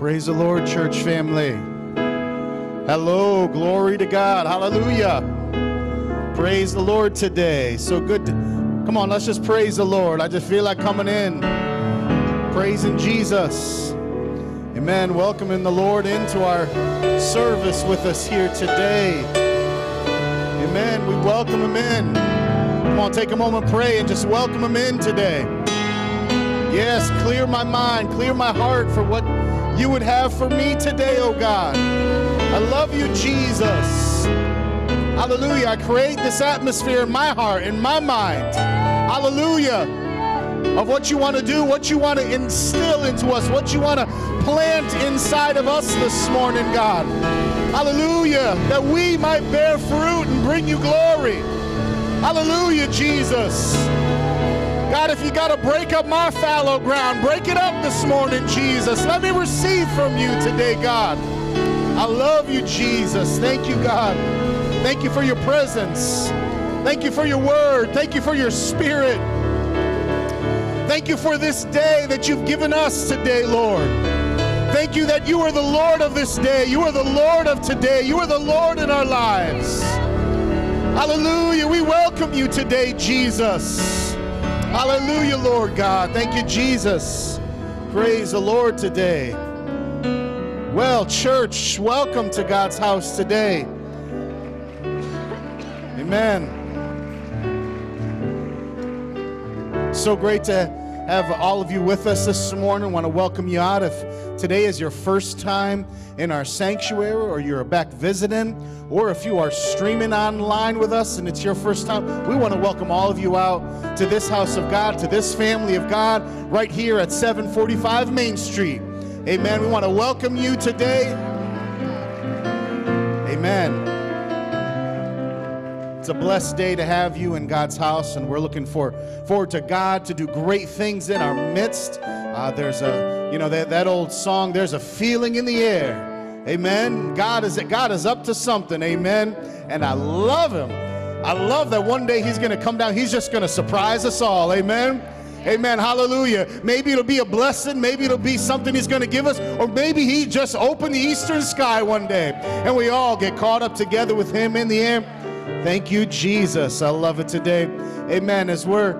Praise the Lord, church family. Hello, glory to God. Hallelujah. Praise the Lord today. So good. Come on, let's just praise the Lord. I just feel like coming in, praising Jesus. Amen. Welcoming the Lord into our service with us here today. Amen. We welcome him in. Come on, take a moment, pray, and just welcome him in today. Yes, clear my mind, clear my heart for what you would have for me today, oh God. I love you, Jesus. Hallelujah. I create this atmosphere in my heart, in my mind. Hallelujah. Of what you want to do, what you want to instill into us, what you want to plant inside of us this morning, God. Hallelujah. That we might bear fruit and bring you glory. Hallelujah, Jesus. God, if you got to break up my fallow ground, break it up this morning, Jesus. Let me receive from you today, God. I love you, Jesus. Thank you, God. Thank you for your presence. Thank you for your word. Thank you for your spirit. Thank you for this day that you've given us today, Lord. Thank you that you are the Lord of this day. You are the Lord of today. You are the Lord in our lives. Hallelujah. We welcome you today, Jesus. Hallelujah, Lord God. Thank you, Jesus. Praise the Lord today. Well, church, welcome to God's house today. Amen. So great to have all of you with us this morning. I want to welcome you out. If today is your first time in our sanctuary, or you're back visiting, or if you are streaming online with us and it's your first time, we want to welcome all of you out to this house of God, to this family of God, right here at 745 Main Street. Amen. We want to welcome you today. Amen. It's a blessed day to have you in God's house, and we're looking forward to God to do great things in our midst. There's a, you know, that old song, there's a feeling in the air. Amen. God is up to something. Amen. And I love him. I love that one day he's going to come down. He's just going to surprise us all. Amen. Amen. Hallelujah. Maybe it'll be a blessing. Maybe it'll be something he's going to give us. Or maybe he just opened the eastern sky one day, and we all get caught up together with him in the air. Thank you, Jesus. I love it today. Amen. As we're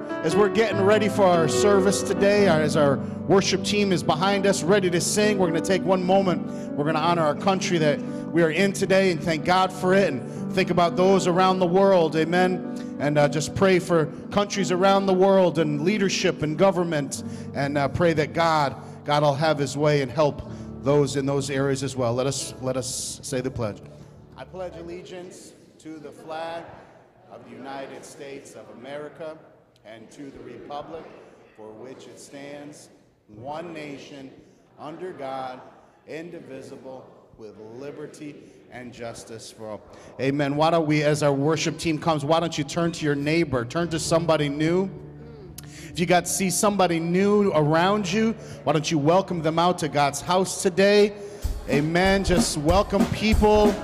getting ready for our service today, as our worship team is behind us, ready to sing, we're going to take one moment. We're going to honor our country that we are in today and thank God for it, and think about those around the world. Amen. And just pray for countries around the world and leadership and government, and pray that God will have his way and help those in those areas as well. Let us say the pledge. I pledge allegiance to the flag of the United States of America and to the republic for which it stands, one nation, under God, indivisible, with liberty and justice for all. Amen. Why don't we, as our worship team comes, why don't you turn to your neighbor, turn to somebody new. If you got to see somebody new around you, why don't you welcome them out to God's house today? Amen. Just welcome people.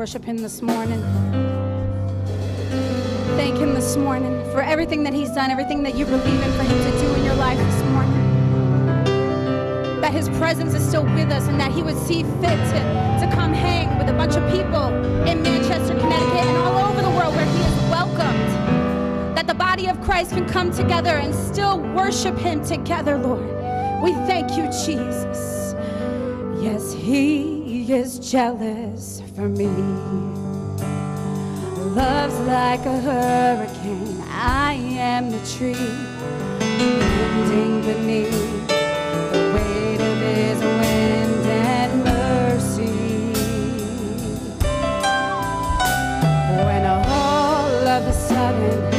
Worship him this morning. Thank him this morning for everything that he's done, everything that you believe in for him to do in your life this morning. That his presence is still with us and that he would see fit to come hang with a bunch of people in Manchester, Connecticut, and all over the world where he is welcomed. the body of Christ can come together and still worship him together, Lord. We thank you, Jesus. Yes, he is jealous for me. Love's like a hurricane. I am the tree bending beneath the weight of his wind and mercy. When a whole of the southern,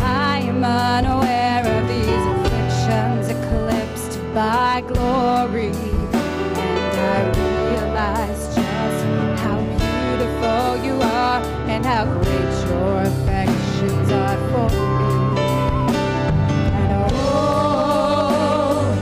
I am unaware of these afflictions eclipsed by glory, and I realize just how beautiful you are and how great your affections are for me. And oh,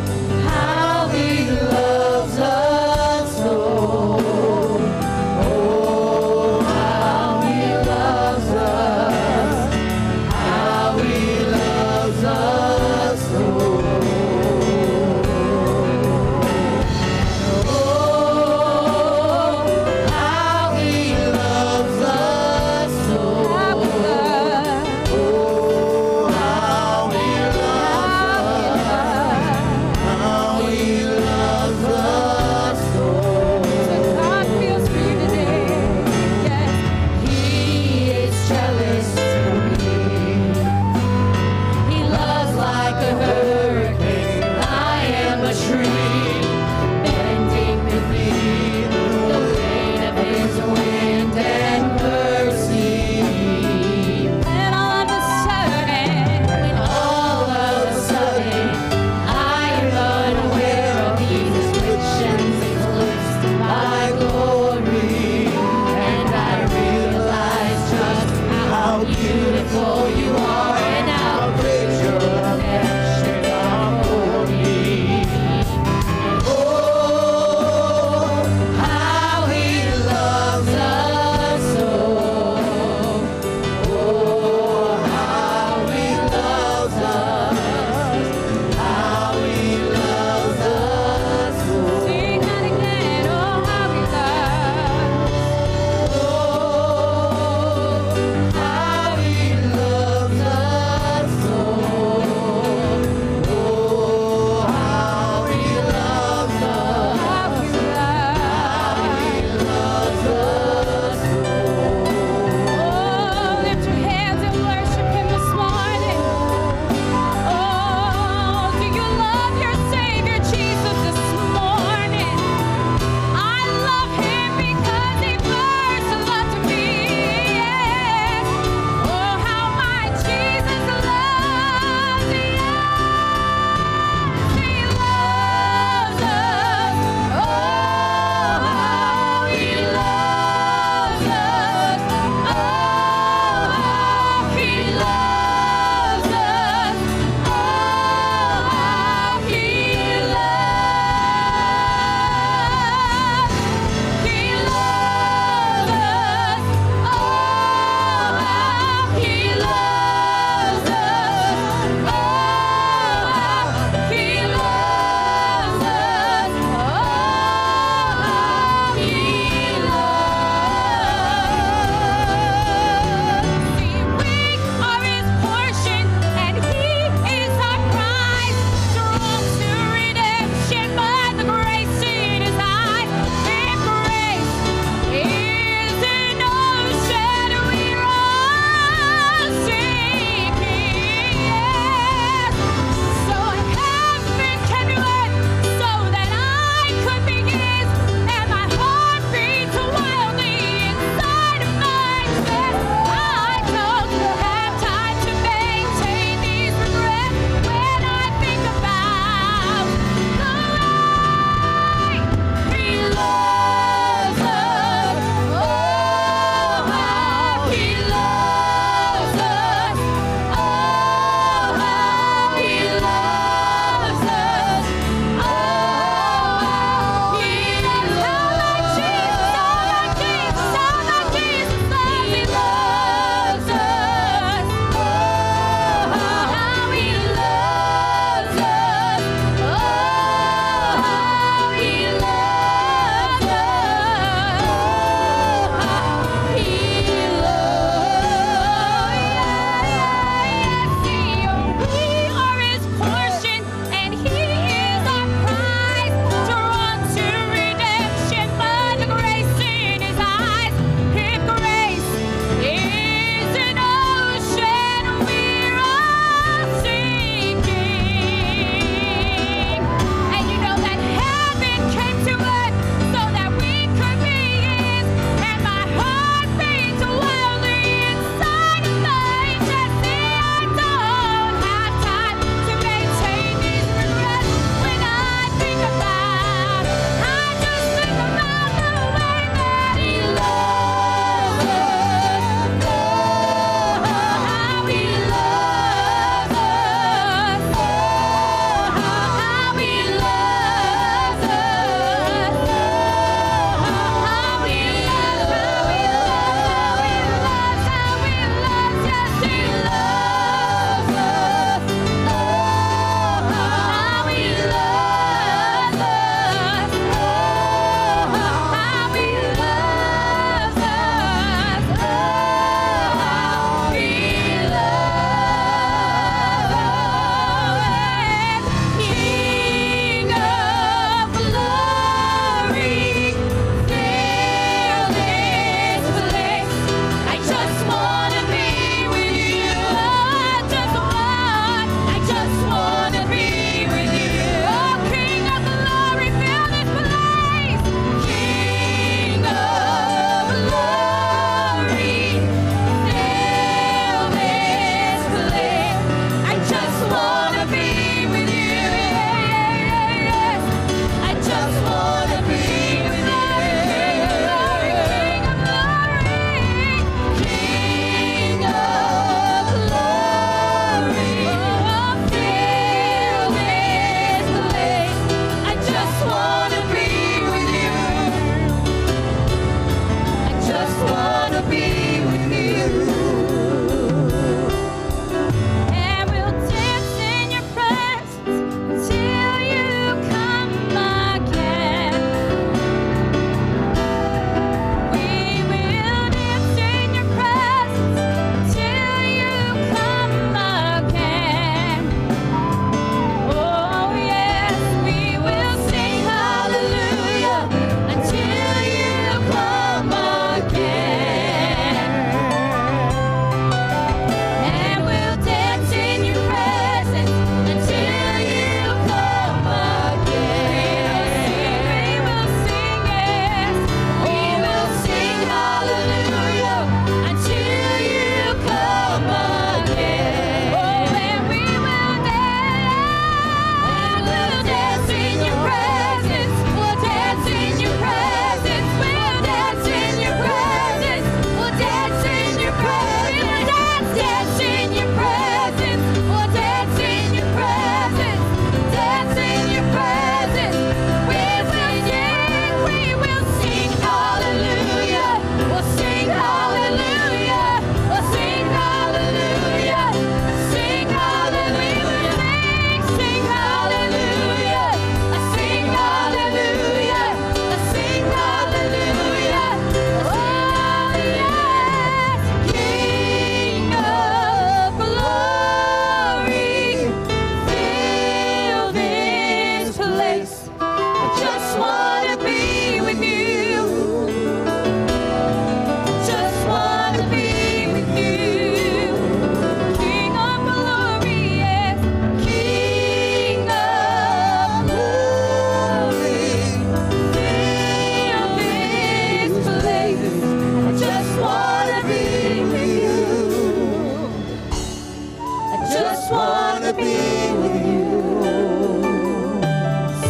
just want to be with you.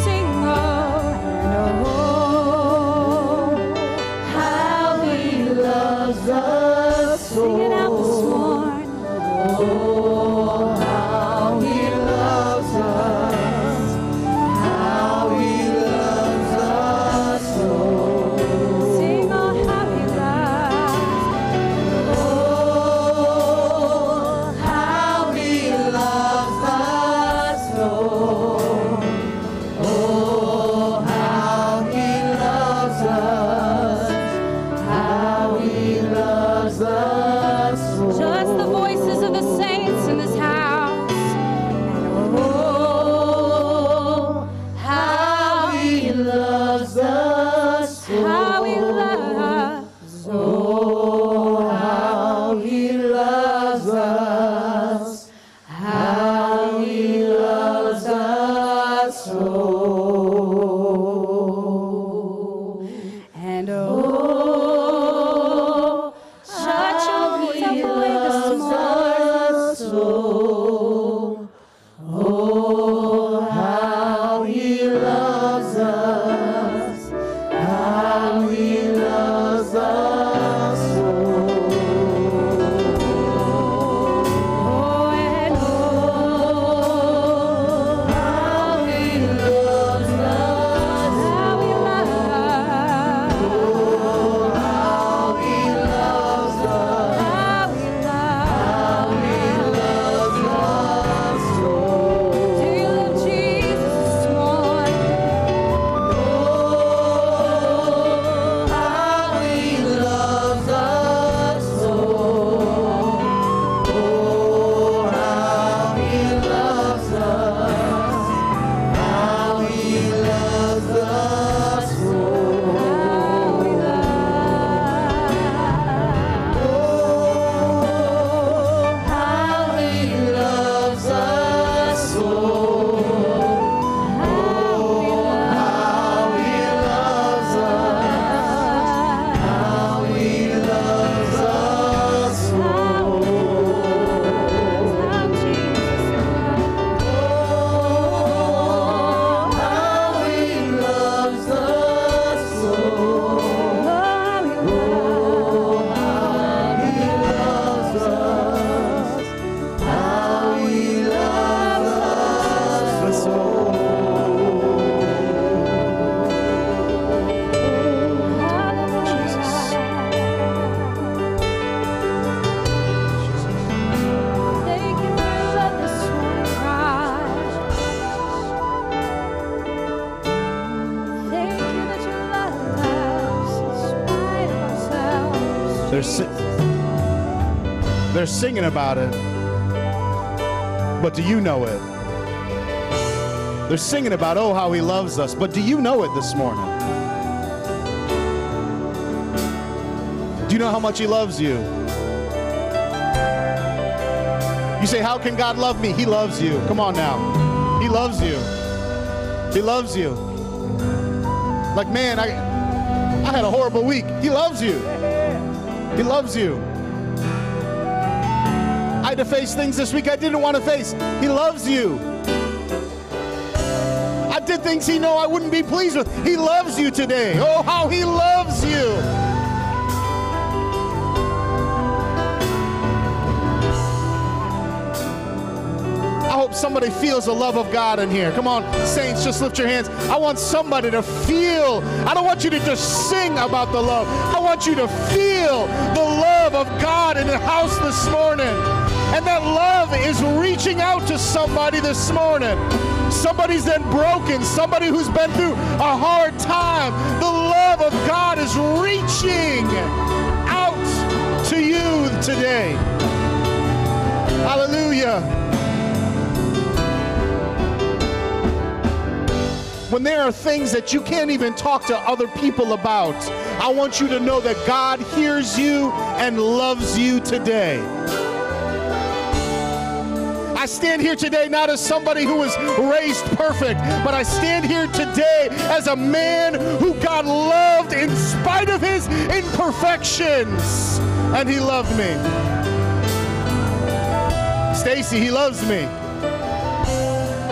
Sing on. Oh, how he loves us so. Sing it out this morning. Oh, how he loves us. How he loves us so. Sing on how he loves. Oh, how he loves us so. Oh, how he loves us. How he loves us so. Just the voices of the saints in this house. Oh, how he loves us. How he loves. Oh, how he loves us. How he loves us so. And oh, how he loves us so. Oh, how he loves us. How he loves us so. Oh, and oh, how he loves us. How he loves us. Oh, how he loves us. How he loves. How he loves us so. Do you love Jesus more? Oh, how he loves us so. Oh, how he loves us. How he loves us so. How he loves. Oh, how he loves us so. Oh, how he loves us. How he loves us so. Oh, how he loves us so. Oh, how he loves us. How he loves us so. Thank you for love this one cry. Thank you that you love us in spite of ourselves. They're, they're singing about it, but do you know it? They're singing about, oh, how he loves us, but do you know it this morning? Do you know how much he loves you? You say, how can God love me? He loves you. Come on now. He loves you. He loves you. Like, man, I had a horrible week. He loves you. He loves you. I had to face things this week I didn't want to face. He loves you. I did things he know I wouldn't be pleased with. He loves you today. Oh, how he loves you. I hope somebody feels the love of God in here. Come on, saints, just lift your hands. I want somebody to feel. I don't want you to just sing about the love. I want you to feel the love of God in the house this morning. And that love is reaching out to somebody this morning. Somebody's been broken, somebody who's been through a hard time. The love of God is reaching out to you today. Hallelujah. When there are things that you can't even talk to other people about, I want you to know that God hears you and loves you today. I stand here today not as somebody who was raised perfect, but I stand here today as a man who God loved in spite of his imperfections, and he loved me. Stacy, he loves me.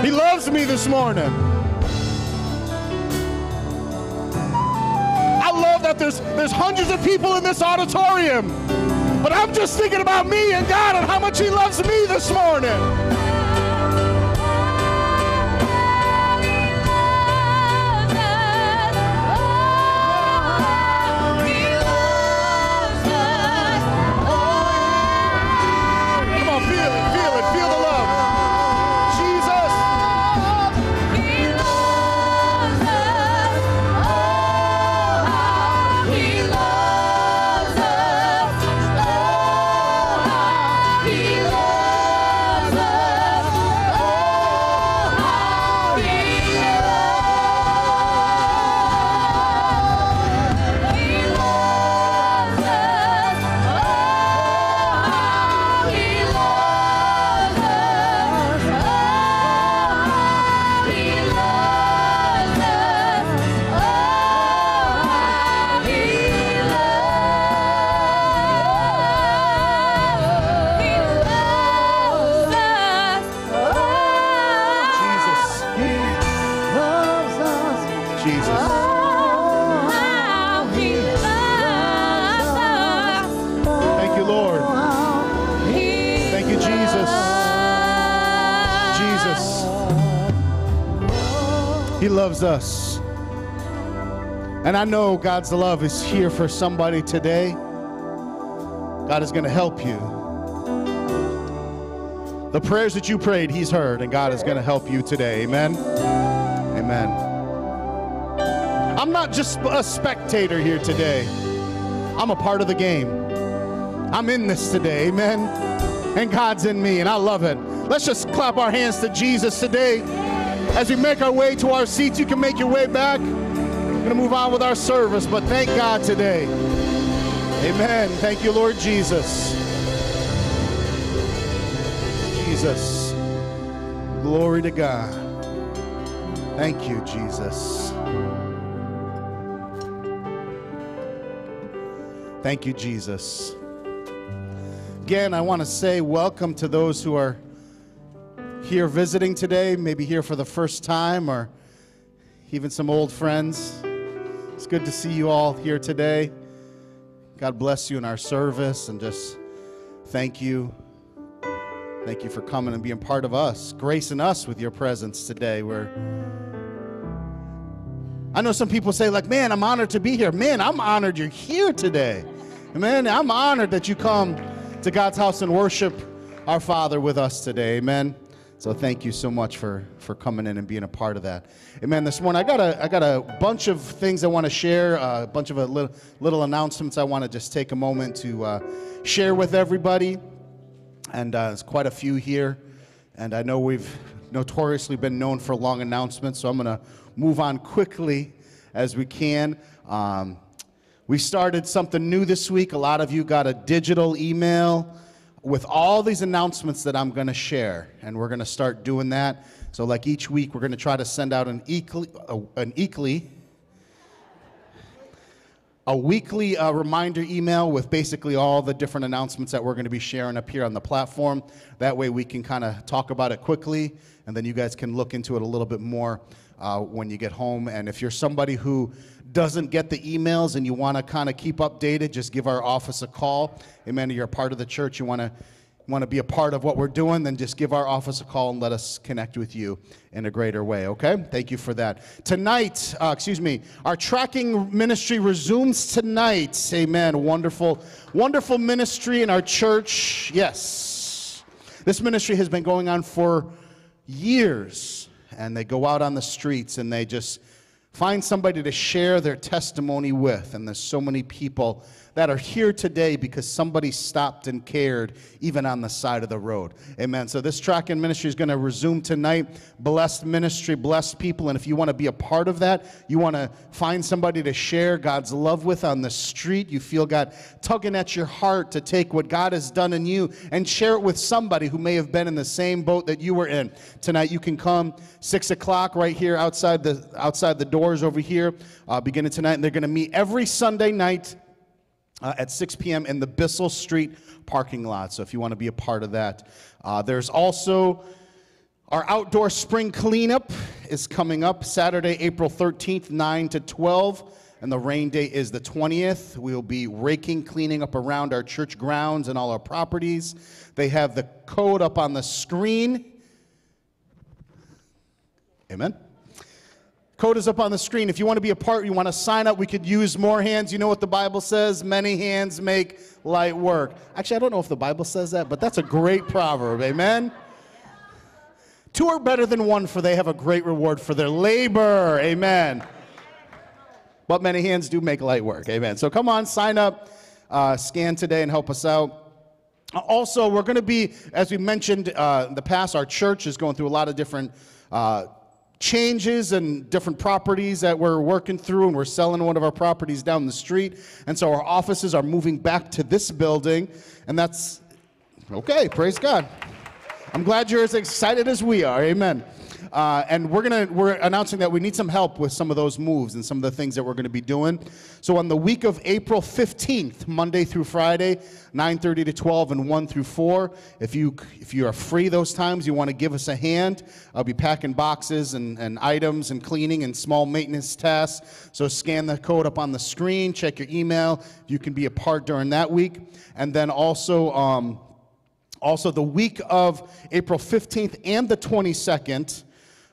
He loves me this morning. I love that there's hundreds of people in this auditorium, but I'm just thinking about me and God and how much he loves me this morning. Us. And I know God's love is here for somebody today. God is going to help you. The prayers that you prayed, he's heard, and God is going to help you today. Amen. Amen. I'm not just a spectator here today. I'm a part of the game. I'm in this today. Amen. And God's in me, and I love it. Let's just clap our hands to Jesus today. As we make our way to our seats, you can make your way back. We're going to move on with our service, but thank God today. Amen. Thank you, Lord Jesus. Jesus. Glory to God. Thank you, Jesus. Thank you, Jesus. Again, I want to say welcome to those who are here visiting today, maybe here for the first time, or even some old friends. It's good to see you all here today. God bless you in our service, and just thank you. Thank you for coming and being part of us, gracing us with your presence today. I know some people say, like, man, I'm honored to be here. Man, I'm honored you're here today. Man, I'm honored that you come to God's house and worship our Father with us today. Amen. So thank you so much for coming in and being a part of that. Amen. This morning, I got a bunch of things I want to share, a bunch of little announcements I want to just take a moment to share with everybody. And there's quite a few here. And I know we've notoriously been known for long announcements, so I'm going to move on quickly as we can. We started something new this week. A lot of you got a digital email with all these announcements that I'm going to share, and we're going to start doing that. So like each week, we're going to try to send out a weekly reminder email with basically all the different announcements that we're going to be sharing up here on the platform. That way we can kind of talk about it quickly, and then you guys can look into it a little bit more when you get home. And if you're somebody who doesn't get the emails and you want to kind of keep updated, just give our office a call. Amen. If you're a part of the church, you want to be a part of what we're doing, then just give our office a call and let us connect with you in a greater way, okay? Thank you for that. Tonight, our tracking ministry resumes tonight. Amen. Wonderful, wonderful ministry in our church. Yes. This ministry has been going on for years, and they go out on the streets and they just find somebody to share their testimony with. And there's so many people that are here today because somebody stopped and cared, even on the side of the road. Amen. So this tracking ministry is going to resume tonight. Blessed ministry, blessed people. And if you want to be a part of that, you want to find somebody to share God's love with on the street, you feel God tugging at your heart to take what God has done in you and share it with somebody who may have been in the same boat that you were in. Tonight you can come 6 o'clock right here outside the door over here beginning tonight, and they're going to meet every Sunday night at 6 p.m. in the Bissell Street parking lot. So if you want to be a part of that. There's also our outdoor spring cleanup is coming up Saturday, April 13th, 9 to 12. And the rain day is the 20th. We'll be raking, cleaning up around our church grounds and all our properties. They have the code up on the screen. Amen. Code is up on the screen. If you want to be a part, you want to sign up, we could use more hands. You know what the Bible says? Many hands make light work. Actually, I don't know if the Bible says that, but that's a great proverb. Amen? Two are better than one, for they have a great reward for their labor. Amen. But many hands do make light work. Amen. So come on, sign up, scan today, and help us out. Also, we're going to be, as we mentioned in the past, our church is going through a lot of different changes and different properties that we're working through, and we're selling one of our properties down the street, and so our offices are moving back to this building, and that's okay. Praise God. I'm glad you're as excited as we are. Amen. And we're announcing that we need some help with some of those moves and some of the things that we're going to be doing. So on the week of April 15th, Monday through Friday, 9:30 to 12 and 1 through 4, if you are free those times, you want to give us a hand. I'll be packing boxes and items and cleaning and small maintenance tasks. So scan the code up on the screen, check your email. You can be a part during that week. And then also the week of April 15th and the 22nd,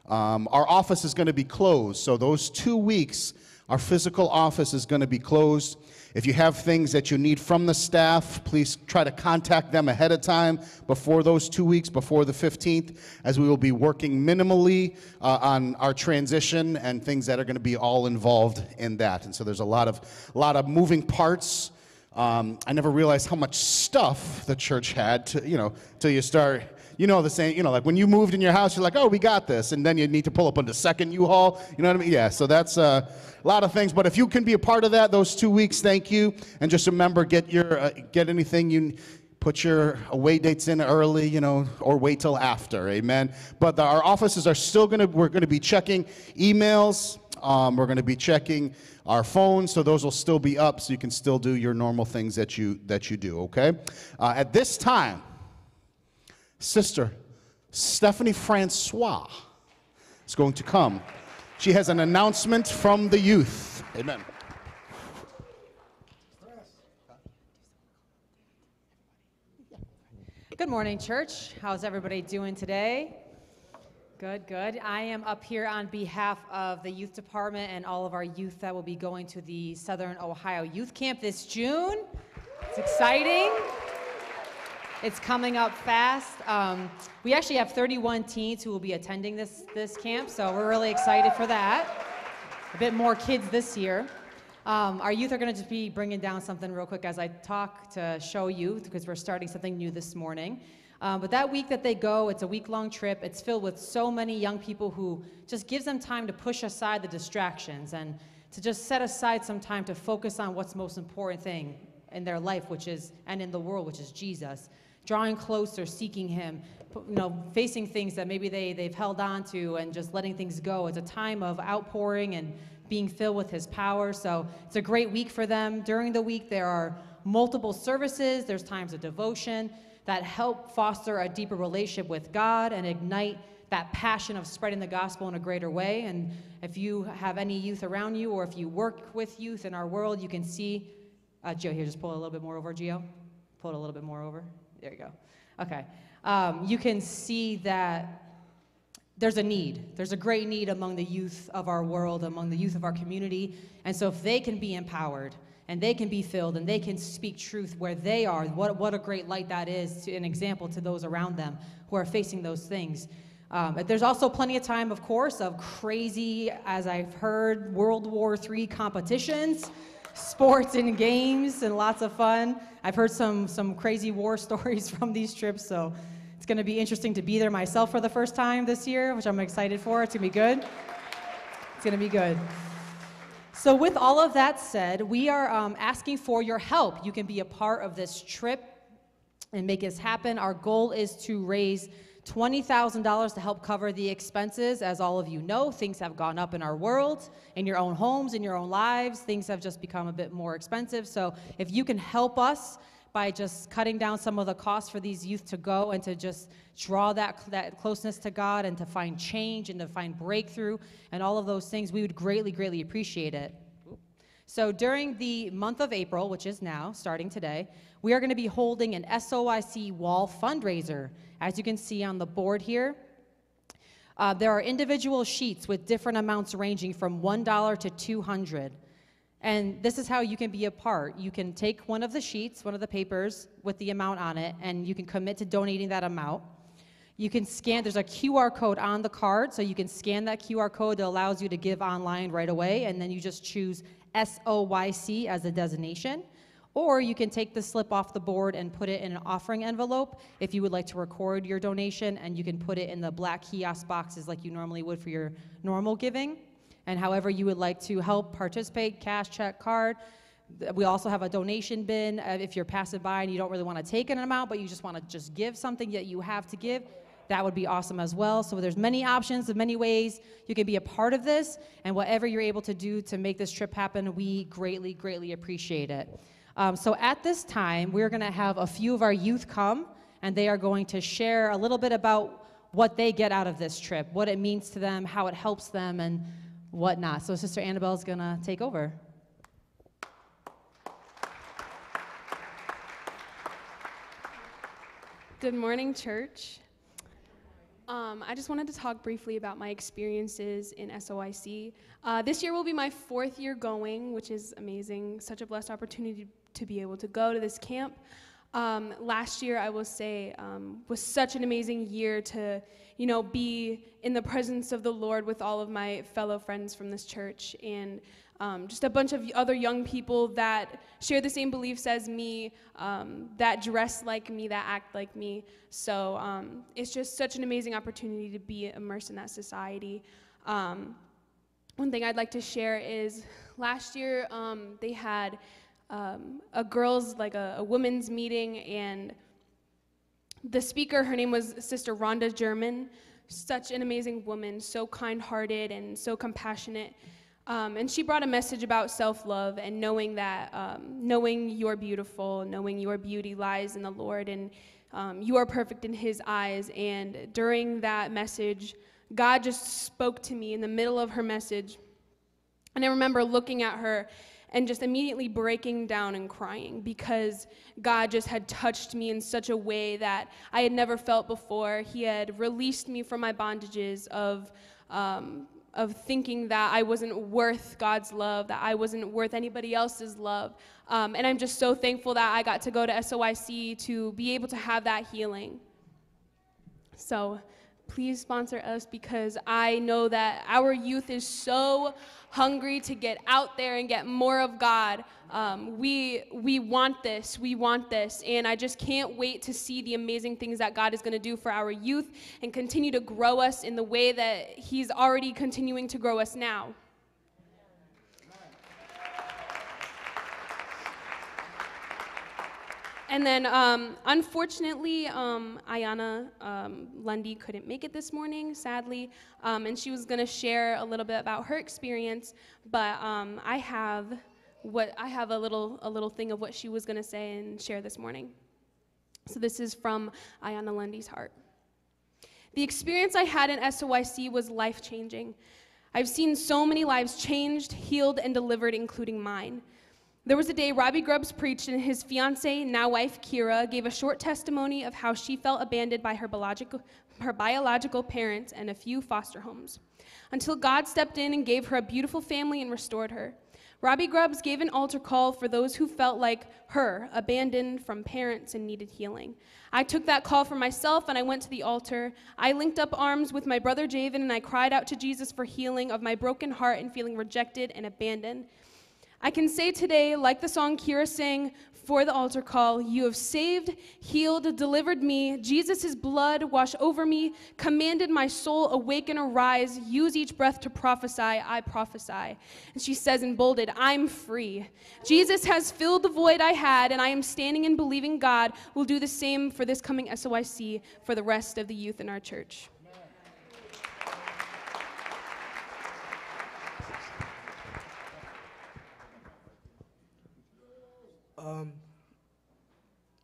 our office is going to be closed. So those 2 weeks, our physical office is going to be closed. If you have things that you need from the staff, please try to contact them ahead of time before those 2 weeks, before the 15th, as we will be working minimally on our transition and things that are going to be all involved in that. And so there's a lot of moving parts. I never realized how much stuff the church had to, you know, till you start. You know the saying, you know, like when you moved in your house, you're like, oh, we got this. And then you need to pull up on the second U-Haul. You know what I mean? Yeah, so that's a lot of things. But if you can be a part of that, those 2 weeks, thank you. And just remember, get anything you put your away dates in early, you know, or wait till after. Amen. But our offices are still we're going to be checking emails. We're going to be checking our phones, so those will still be up, so you can still do your normal things that you do. Okay. At this time, Sister Stephanie Francois is going to come. She has an announcement from the youth. Amen. Good morning, church. How's everybody doing today? Good, good. I am up here on behalf of the youth department and all of our youth that will be going to the Southern Ohio Youth Camp this June. It's exciting. It's coming up fast. We actually have 31 teens who will be attending this camp, so we're really excited for that. A bit more kids this year. Our youth are going to just be bringing down something real quick as I talk to show you, because we're starting something new this morning. But that week that they go, it's a week-long trip. It's filled with so many young people who just gives them time to push aside the distractions and to just set aside some time to focus on what's most important thing in their life, which is, and in the world, which is Jesus. Drawing closer, seeking him, you know, facing things that maybe they've held on to and just letting things go. It's a time of outpouring and being filled with his power. So it's a great week for them. During the week, there are multiple services. There's times of devotion that help foster a deeper relationship with God and ignite that passion of spreading the gospel in a greater way. And if you have any youth around you, or if you work with youth in our world, you can see, Gio here, just pull it a little bit more over, Gio. Pull it a little bit more over. There you go. Okay. You can see that there's a need. There's a great need among the youth of our world, among the youth of our community. And so if they can be empowered and they can be filled and they can speak truth where they are, what a great light that is, an example to those around them who are facing those things. But there's also plenty of time, of course, of crazy, as I've heard, World War III competitions, sports and games, and lots of fun. I've heard some crazy war stories from these trips, so it's going to be interesting to be there myself for the first time this year, which I'm excited for. It's going to be good. It's going to be good. So with all of that said, we are asking for your help. You can be a part of this trip and make this happen. Our goal is to raise $20,000 to help cover the expenses. As all of you know, things have gone up in our world, in your own homes, in your own lives. Things have just become a bit more expensive. So if you can help us by just cutting down some of the costs for these youth to go and to just draw that closeness to God and to find change and to find breakthrough and all of those things, we would greatly, greatly appreciate it. So during the month of April, which is now, starting today, we are going to be holding an SOIC wall fundraiser. As you can see on the board here, there are individual sheets with different amounts ranging from $1 to $200. And this is how you can be a part. You can take one of the sheets, one of the papers with the amount on it, and you can commit to donating that amount. You can scan, there's a QR code on the card, so you can scan that QR code that allows you to give online right away, and then you just choose SOYC as a designation. Or you can take the slip off the board and put it in an offering envelope if you would like to record your donation, and you can put it in the black kiosk boxes like you normally would for your normal giving. And however you would like to help participate, cash, check, card. We also have a donation bin. If you're passing by and you don't really want to take an amount, but you just want to just give something that you have to give, that would be awesome as well. So there's many options and many ways you can be a part of this, and whatever you're able to do to make this trip happen, we greatly, greatly appreciate it. So at this time, we're gonna have a few of our youth come, and they are going to share a little bit about what they get out of this trip, what it means to them, how it helps them, and whatnot. So Sister Annabelle's gonna take over. Good morning, church. I just wanted to talk briefly about my experiences in SOIC. This year will be my 4th year going, which is amazing. Such a blessed opportunity to be able to go to this camp. Last year, I will say, was such an amazing year to, be in the presence of the Lord with all of my fellow friends from this church, and just a bunch of other young people that share the same beliefs as me, that dress like me, that act like me. So it's just such an amazing opportunity to be immersed in that society. One thing I'd like to share is last year they had a girls, like a women's meeting, and the speaker, her name was Sister Rhonda German, such an amazing woman, so kind-hearted and so compassionate. And she brought a message about self-love and knowing that, knowing you're beautiful, knowing your beauty lies in the Lord, and you are perfect in His eyes. And during that message, God just spoke to me in the middle of her message. And I remember looking at her and just immediately breaking down and crying, because God just had touched me in such a way that I had never felt before. He had released me from my bondages of thinking that I wasn't worth God's love, that I wasn't worth anybody else's love. And I'm just so thankful that I got to go to SOIC to be able to have that healing. So please sponsor us, because I know that our youth is so hungry to get out there and get more of God. We want this, and I just can't wait to see the amazing things that God is going to do for our youth and continue to grow us in the way that He's already continuing to grow us now. And then, unfortunately, Ayana Lundy couldn't make it this morning, sadly, and she was going to share a little bit about her experience. But I have a little thing of what she was going to say and share this morning. So this is from Ayana Lundy's heart. The experience I had in SOIC was life-changing. I've seen so many lives changed, healed, and delivered, including mine. There was a day Robbie Grubbs preached, and his fiancée, now wife Kira, gave a short testimony of how she felt abandoned by her biological parents and a few foster homes, until God stepped in and gave her a beautiful family and restored her. Robbie Grubbs gave an altar call for those who felt like her, abandoned from parents and needed healing. I took that call for myself, and I went to the altar. I linked up arms with my brother Javen, and I cried out to Jesus for healing of my broken heart and feeling rejected and abandoned. I can say today, like the song Kira sang, for the altar call. You have saved, healed, delivered me. Jesus' blood washed over me, commanded my soul, awake and arise. Use each breath to prophesy. I prophesy. And she says in bolded, I'm free. Jesus has filled the void I had, and I am standing and believing God will do the same for this coming SOIC for the rest of the youth in our church.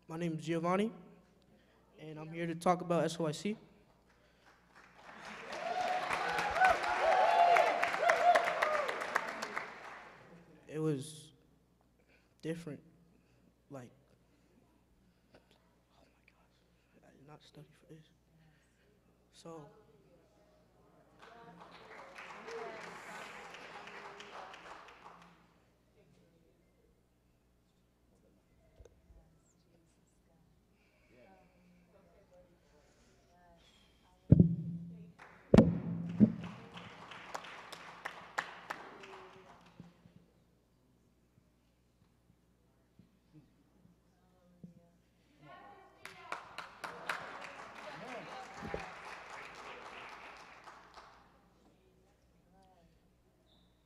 My name is Giovanni, and I'm here to talk about SOIC. It was different, like, oh my gosh, I did not study for this. So,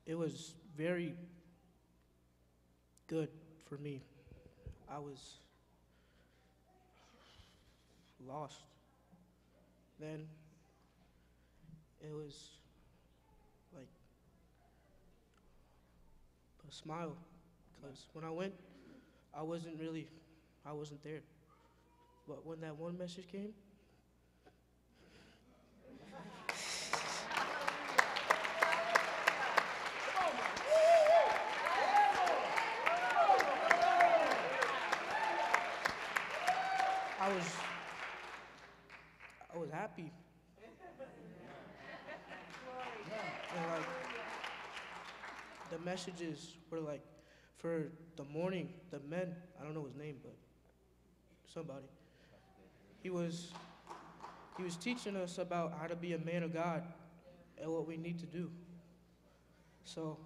it was very good for me. I was lost. Then it was like a smile, because when I went, I wasn't there. But when that one message came, I was happy. And like, the messages were like, for the morning, the men, I don't know his name, but somebody. He was teaching us about how to be a man of God and what we need to do. So,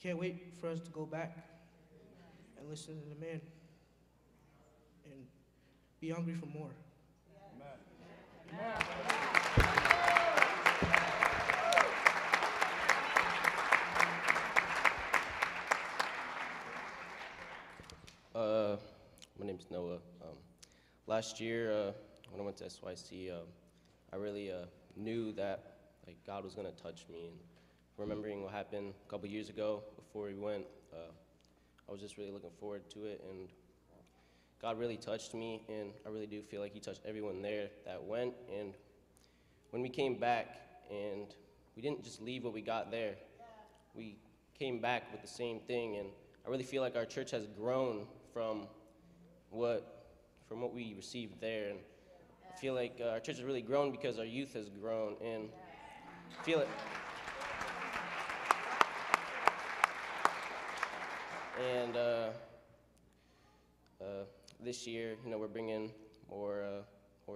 can't wait for us to go back and listen to the man. And be hungry for more. Amen. Amen. My name's Noah. Last year, when I went to SYC, I really knew that like God was gonna touch me. And remembering what happened a couple years ago before we went, I was just really looking forward to it, and God really touched me, and I really do feel like he touched everyone there that went. And when we came back, and we didn't just leave what we got there, we came back with the same thing, and I really feel like our church has grown from what we received there. And I feel like our church has really grown because our youth has grown, and I feel it. And this year, you know, we're bringing more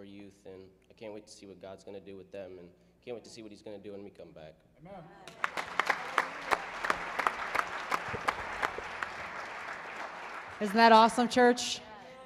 youth, and I can't wait to see what God's going to do with them, and can't wait to see what he's going to do when we come back. Amen. Isn't that awesome, church?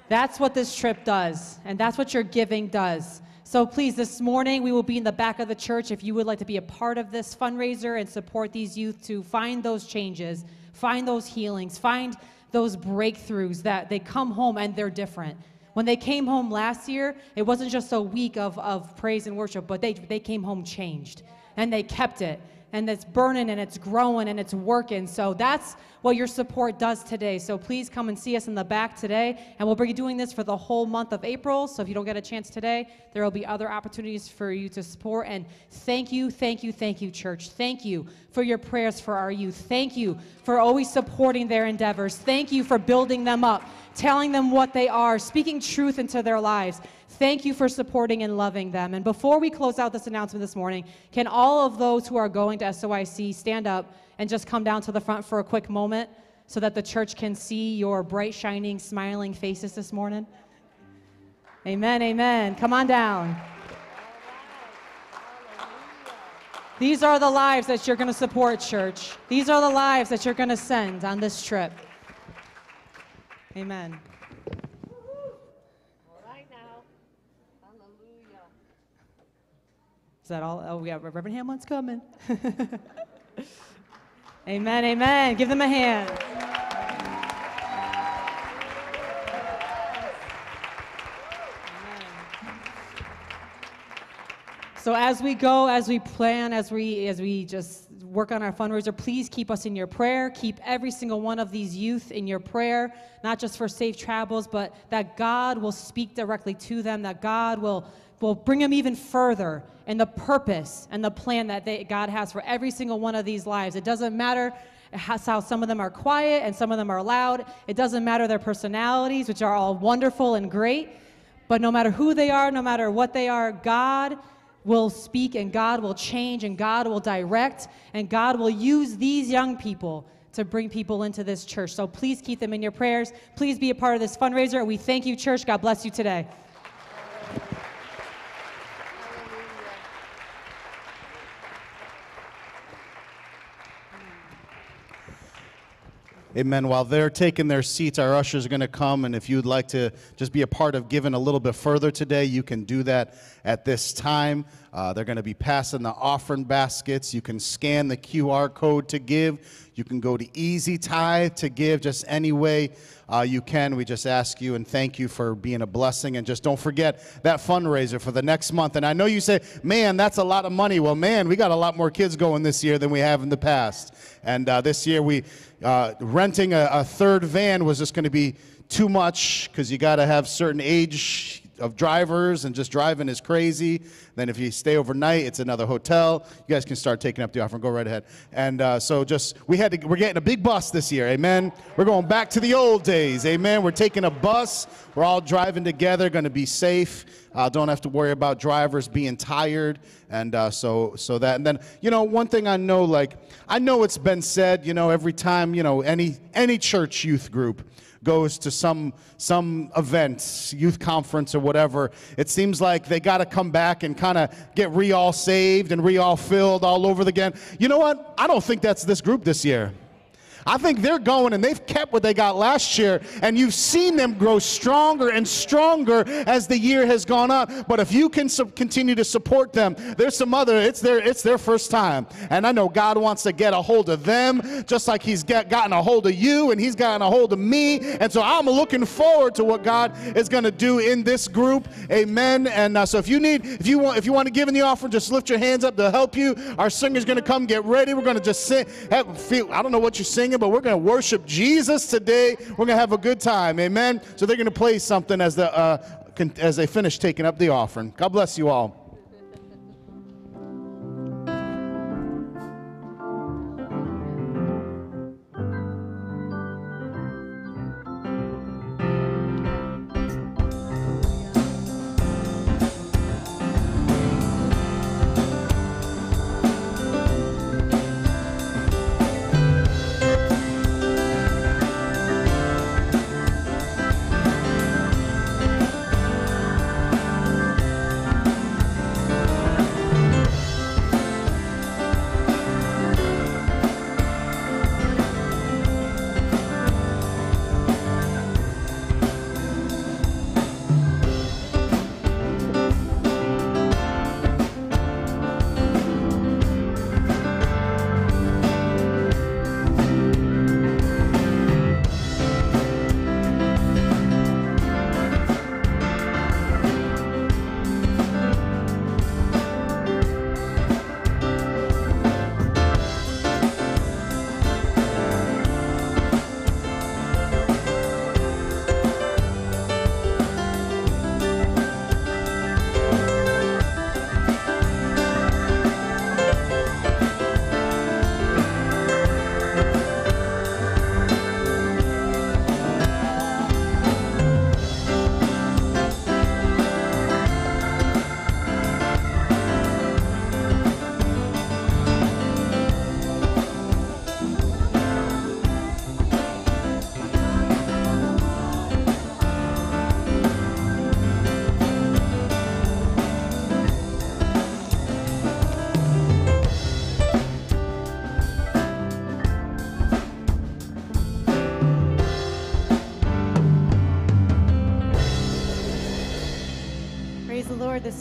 That's what this trip does, and that's what your giving does. So please, this morning, we will be in the back of the church. If you would like to be a part of this fundraiser and support these youth to find those changes, find those healings, find those breakthroughs that they come home and they're different. When they came home last year, it wasn't just a week of praise and worship, but they came home changed, and they kept it, and it's burning, and it's growing, and it's working. So that's what your support does today. So please come and see us in the back today, and we'll be doing this for the whole month of April. So if you don't get a chance today, there will be other opportunities for you to support. And thank you, church. Thank you for your prayers for our youth. Thank you for always supporting their endeavors. Thank you for building them up, telling them what they are, speaking truth into their lives. Thank you for supporting and loving them. And before we close out this announcement this morning, can all of those who are going to SOIC stand up and just come down to the front for a quick moment so that the church can see your bright, shining, smiling faces this morning? Amen, amen. Come on down. These are the lives that you're going to support, church. These are the lives that you're going to send on this trip. Amen. All right now. Hallelujah. Is that all? Oh, yeah, Reverend Hamlin's coming. Amen, amen. Give them a hand. Amen. So as we go, as we plan, as we just work on our fundraiser, please keep us in your prayer. Keep every single one of these youth in your prayer, not just for safe travels, but that God will speak directly to them, that God will bring them even further in the purpose and the plan that God has for every single one of these lives. It doesn't matter how some of them are quiet and some of them are loud. It doesn't matter their personalities, which are all wonderful and great, but no matter who they are, no matter what they are, God will speak and God will change and God will direct and God will use these young people to bring people into this church. So please keep them in your prayers. Please be a part of this fundraiser. We thank you, church. God bless you today. Amen. While they're taking their seats, our ushers are going to come, and if you'd like to just be a part of giving a little bit further today, you can do that at this time. They're going to be passing the offering baskets. You can scan the QR code to give. You can go to Easy Tithe to give, just any way you can. We just ask you and thank you for being a blessing, and just don't forget that fundraiser for the next month. And I know you say, man, that's a lot of money. Well, man, we got a lot more kids going this year than we have in the past. And this year we renting a third van was just going to be too much, because you got to have certain age of drivers, and just driving is crazy. Then if you stay overnight, it's another hotel. You guys can start taking up the offering. Go right ahead. And so just we're getting a big bus this year. Amen. We're going back to the old days. Amen. We're taking a bus. We're all driving together. Going to be safe. Don't have to worry about drivers being tired. And so that. And then, you know, one thing I know, like, I know it's been said, you know, every time, you know, any church youth group goes to some events, youth conference or whatever, it seems like they got to come back and kind of get re-all saved and re-all filled all over again. You know what? I don't think that's this group this year. I think they're going and they've kept what they got last year, and you've seen them grow stronger and stronger as the year has gone on. But if you can continue to support them, there's some other, it's their first time. And I know God wants to get a hold of them, just like he's gotten a hold of you and he's gotten a hold of me. And so I'm looking forward to what God is going to do in this group. Amen. And so if you want to give in the offering, just lift your hands up to help you. Our singer's going to come get ready. We're going to just sing. I don't know what you're singing, but we're going to worship Jesus today. We're going to have a good time. Amen. So they're going to play something as they finish taking up the offering. God bless you all.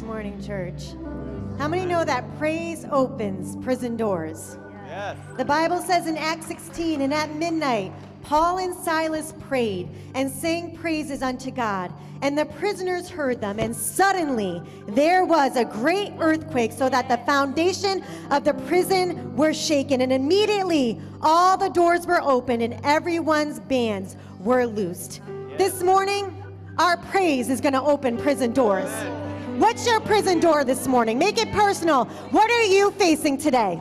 morning, church. How many know that praise opens prison doors? Yes. The Bible says in Acts 16, and at midnight, Paul and Silas prayed and sang praises unto God, and the prisoners heard them, and suddenly there was a great earthquake, so that the foundation of the prison were shaken, and immediately all the doors were opened and everyone's bands were loosed. Yes. This morning, our praise is going to open prison doors. Amen. What's your prison door this morning? Make it personal. What are you facing today?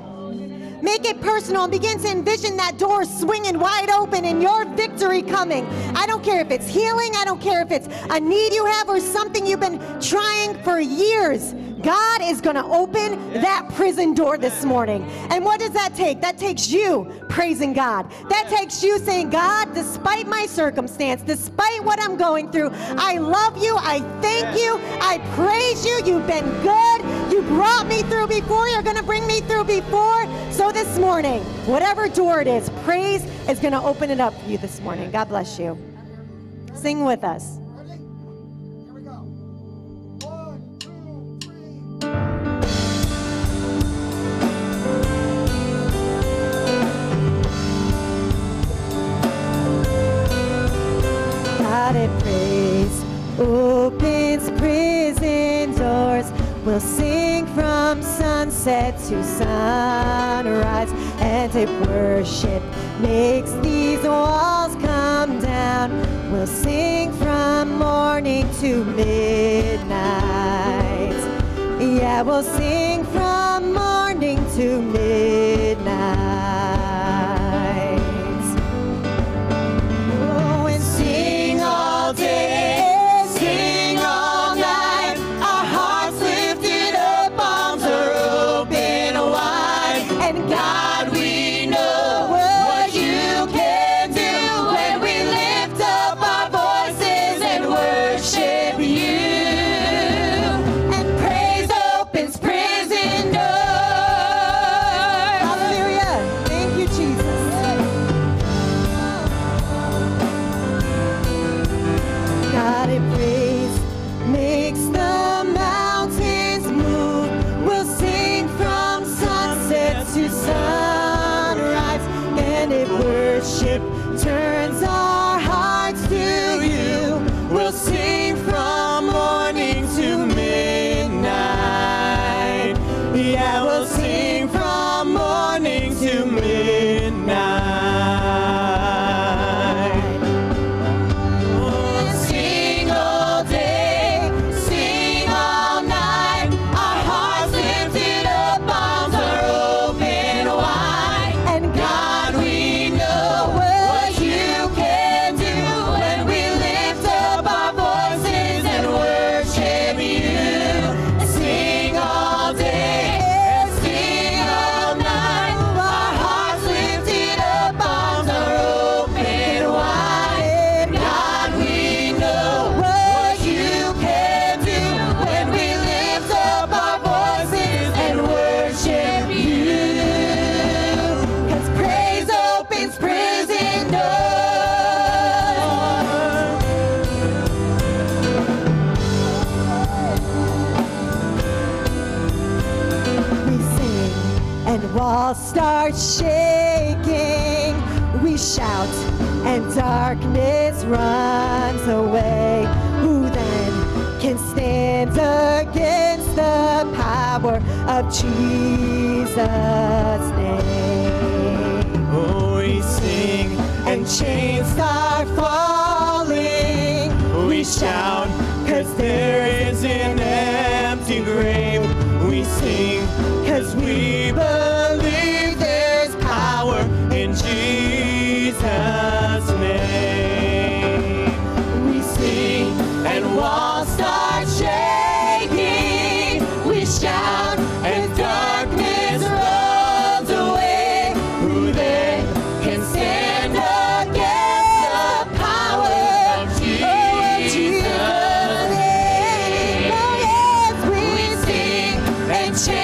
Make it personal and begin to envision that door swinging wide open and your victory coming. I don't care if it's healing. I don't care if it's a need you have or something you've been trying for years. God is going to open that prison door this morning. And what does that take? That takes you praising God. That takes you saying, God, despite my circumstance, despite what I'm going through, I love you. I thank you. I praise you. You've been good. You brought me through before. You're going to bring me through before. So this morning, whatever door it is, praise is going to open it up for you this morning. God bless you. Sing with us. God and praise opens prison doors. We'll sing from sunset to sunrise, and if worship makes these walls come down, we'll sing from morning to midnight. Yeah, we'll sing from morning to midnight. Oh, and sing all day. Start shaking, we shout, and darkness runs away. Who then can stand against the power of Jesus' name? Oh, we sing, and chains start falling. We shout, cause there is an empty grave. We sing, cause we believe. In Jesus' name, we sing and walls start shaking. We shout and darkness rolls away. Who then can stand against the power of Jesus' name? We sing and change.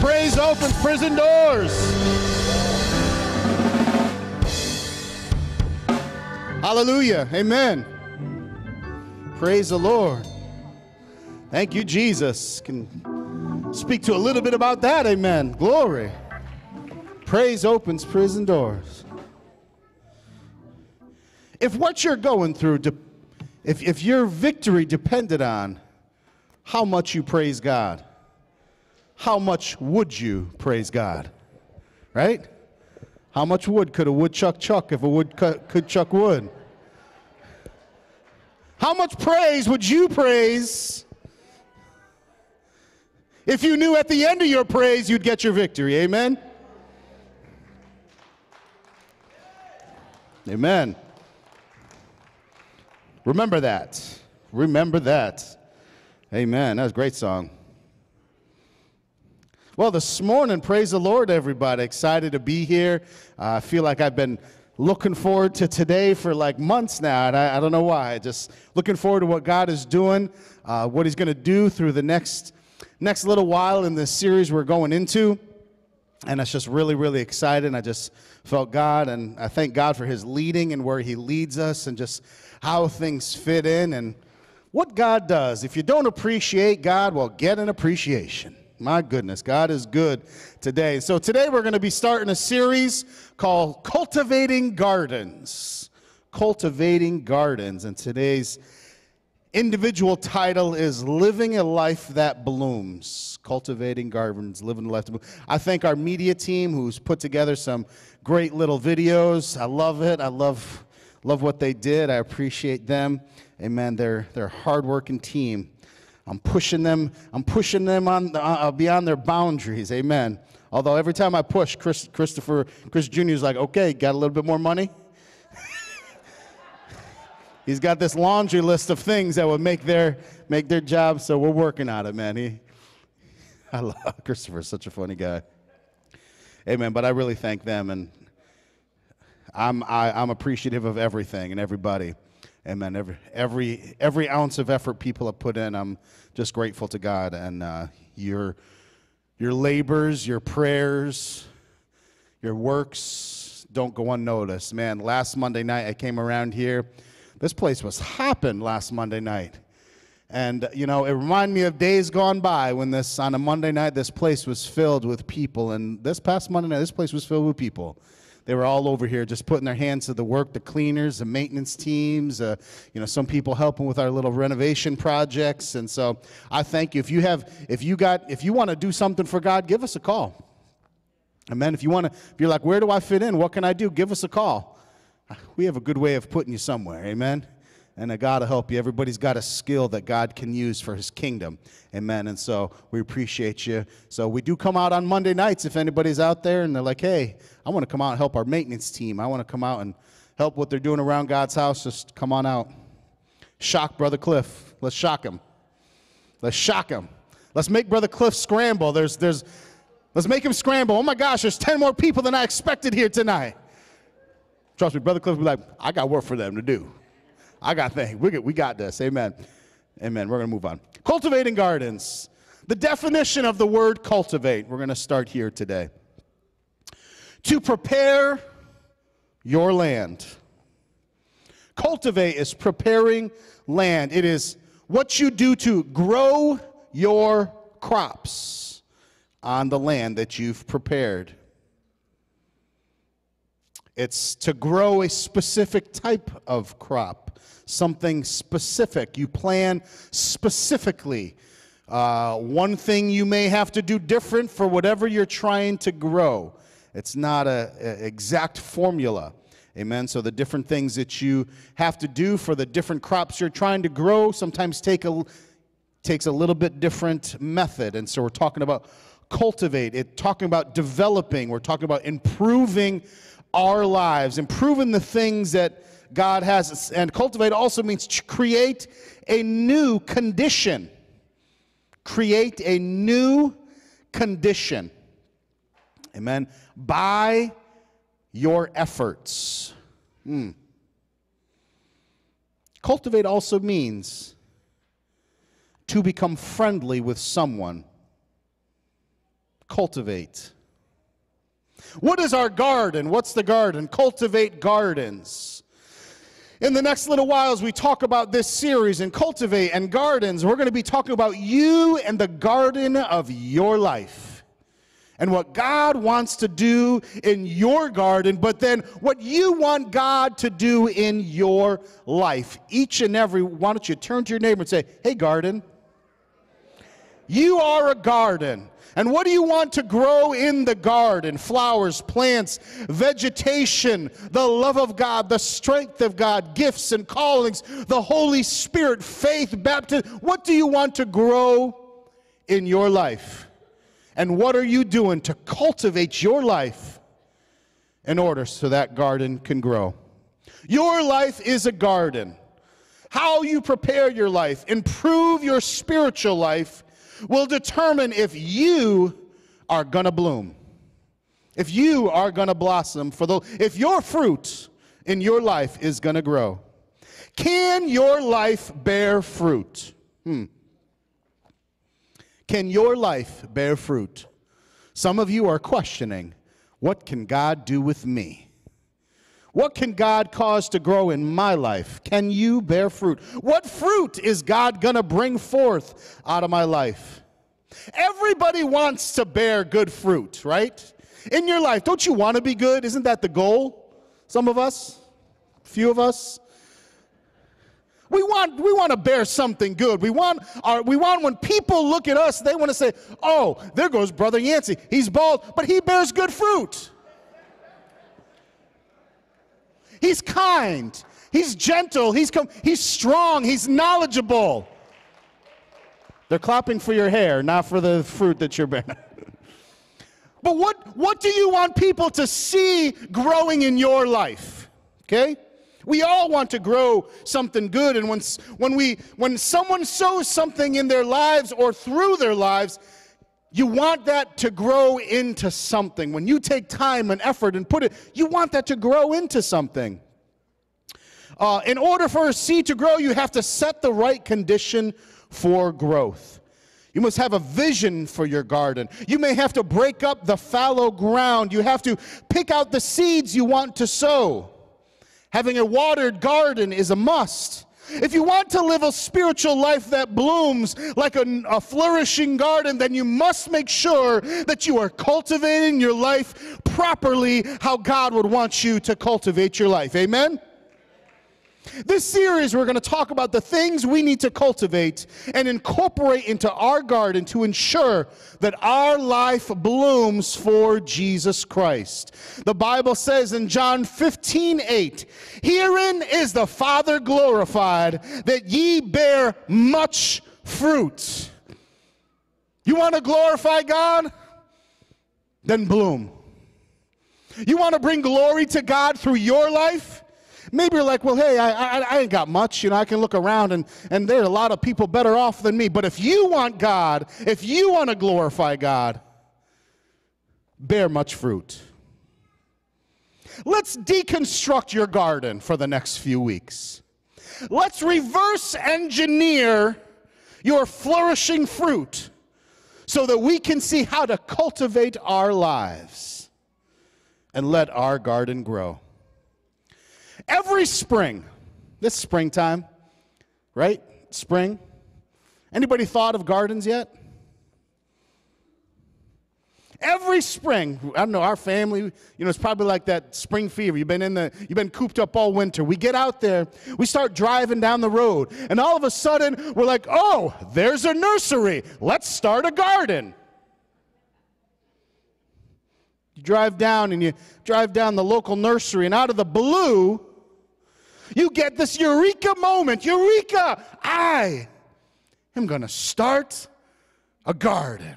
Praise opens prison doors. Hallelujah. Amen. Praise the Lord. Thank you, Jesus. Can speak to a little bit about that. Amen. Glory. Praise opens prison doors. If what you're going through, if your victory depended on how much you praise God, how much would you praise God, right? How much wood could a woodchuck chuck if a wood could chuck wood? How much praise would you praise if you knew at the end of your praise you'd get your victory? Amen? Amen. Remember that. Remember that. Amen. That's a great song. Well, this morning, praise the Lord, everybody. Excited to be here. I feel like I've been looking forward to today for like months now, and I don't know why. Just looking forward to what God is doing, what He's going to do through the next little while in this series we're going into. And it's just really, really exciting. I just felt God, and I thank God for His leading and where He leads us and just how things fit in and what God does. If you don't appreciate God, well, get an appreciation. My goodness, God is good today. So today we're going to be starting a series called Cultivating Gardens. Cultivating Gardens. And today's individual title is Living a Life That Blooms. Cultivating Gardens, Living a Life That Blooms. I thank our media team who's put together some great little videos. I love it. I love what they did. I appreciate them. Amen. They're a hardworking team. I'm pushing them beyond their boundaries, amen. Although every time I push, Chris Jr. is like, okay, got a little bit more money? He's got this laundry list of things that would make their job, so we're working on it, man. I love Christopher, such a funny guy. Amen. But I really thank them, and I'm appreciative of everything and everybody. Amen. Every ounce of effort people have put in, I'm just grateful to God, and your labors, your prayers, your works don't go unnoticed. Man, last Monday night I came around here. This place was hopping last Monday night. And, you know, it reminded me of days gone by when on a Monday night, this place was filled with people. And this past Monday night, this place was filled with people. They were all over here just putting their hands to the work, the cleaners, the maintenance teams, you know, some people helping with our little renovation projects. And so I thank you. If you want to do something for God, give us a call. Amen. If you're like, where do I fit in? What can I do? Give us a call. We have a good way of putting you somewhere, amen? And a God will help you. Everybody's got a skill that God can use for his kingdom, amen? And so we appreciate you. So we do come out on Monday nights if anybody's out there and they're like, hey, I want to come out and help our maintenance team. I want to come out and help what they're doing around God's house. Just come on out. Shock Brother Cliff. Let's shock him. Let's shock him. Let's make Brother Cliff scramble. Let's make him scramble. Oh, my gosh, there's 10 more people than I expected here tonight. Trust me, Brother Cliff will be like, I got work for them to do. I got things. We got this. Amen. Amen. We're going to move on. Cultivating gardens. The definition of the word cultivate. We're going to start here today. To prepare your land. Cultivate is preparing land. It is what you do to grow your crops on the land that you've prepared. It's to grow a specific type of crop, something specific. You plan specifically. One thing you may have to do different for whatever you're trying to grow. It's not an exact formula. Amen. So the different things that you have to do for the different crops you're trying to grow sometimes takes a little bit different method. And so we're talking about cultivate. It's talking about developing. We're talking about improving our lives, improving the things that God has. And cultivate also means to create a new condition. Create a new condition. Amen. By your efforts. Cultivate also means to become friendly with someone. Cultivate. What is our garden? What's the garden? Cultivate gardens. In the next little while, as we talk about this series in Cultivate and Gardens, we're going to be talking about you and the garden of your life and what God wants to do in your garden, but then what you want God to do in your life. Each and every, why don't you turn to your neighbor and say, hey, garden, you are a garden. And what do you want to grow in the garden? Flowers, plants, vegetation, the love of God, the strength of God, gifts and callings, the Holy Spirit, faith, baptism. What do you want to grow in your life? And what are you doing to cultivate your life in order so that garden can grow? Your life is a garden. How you prepare your life, improve your spiritual life, will determine if you are going to bloom, if you are going to blossom, if your fruit in your life is going to grow. Can your life bear fruit? Can your life bear fruit? Some of you are questioning, what can God do with me? What can God cause to grow in my life? Can you bear fruit? What fruit is God going to bring forth out of my life? Everybody wants to bear good fruit, right? In your life, don't you want to be good? Isn't that the goal? Some of us, a few of us. We want to bear something good. We want when people look at us, they want to say, oh, there goes Brother Yancey. He's bald, but he bears good fruit. He's kind, he's gentle, he's strong, he's knowledgeable. They're clapping for your hair, not for the fruit that you're bearing. But what do you want people to see growing in your life? Okay? We all want to grow something good, and when someone sows something in their lives or through their lives, you want that to grow into something. When you take time and effort and put it, you want that to grow into something. In order for a seed to grow, you have to set the right condition for growth. You must have a vision for your garden. You may have to break up the fallow ground. You have to pick out the seeds you want to sow. Having a watered garden is a must. If you want to live a spiritual life that blooms like a flourishing garden, then you must make sure that you are cultivating your life properly how God would want you to cultivate your life. Amen? This series, we're going to talk about the things we need to cultivate and incorporate into our garden to ensure that our life blooms for Jesus Christ. The Bible says in John 15:8, "Herein is the Father glorified, that ye bear much fruit." You want to glorify God? Then bloom. You want to bring glory to God through your life? Maybe you're like, well, hey, I ain't got much. You know, I can look around and there are a lot of people better off than me. But if you want God, if you want to glorify God, bear much fruit. Let's deconstruct your garden for the next few weeks. Let's reverse engineer your flourishing fruit so that we can see how to cultivate our lives and let our garden grow. Every spring, this springtime, right? Spring. Anybody thought of gardens yet? Every spring, I don't know, our family, you know, it's probably like that spring fever. You've been cooped up all winter. We get out there, we start driving down the road, and all of a sudden, we're like, oh, there's a nursery. Let's start a garden. You drive down the local nursery, and out of the blue, you get this eureka moment. Eureka! I am going to start a garden.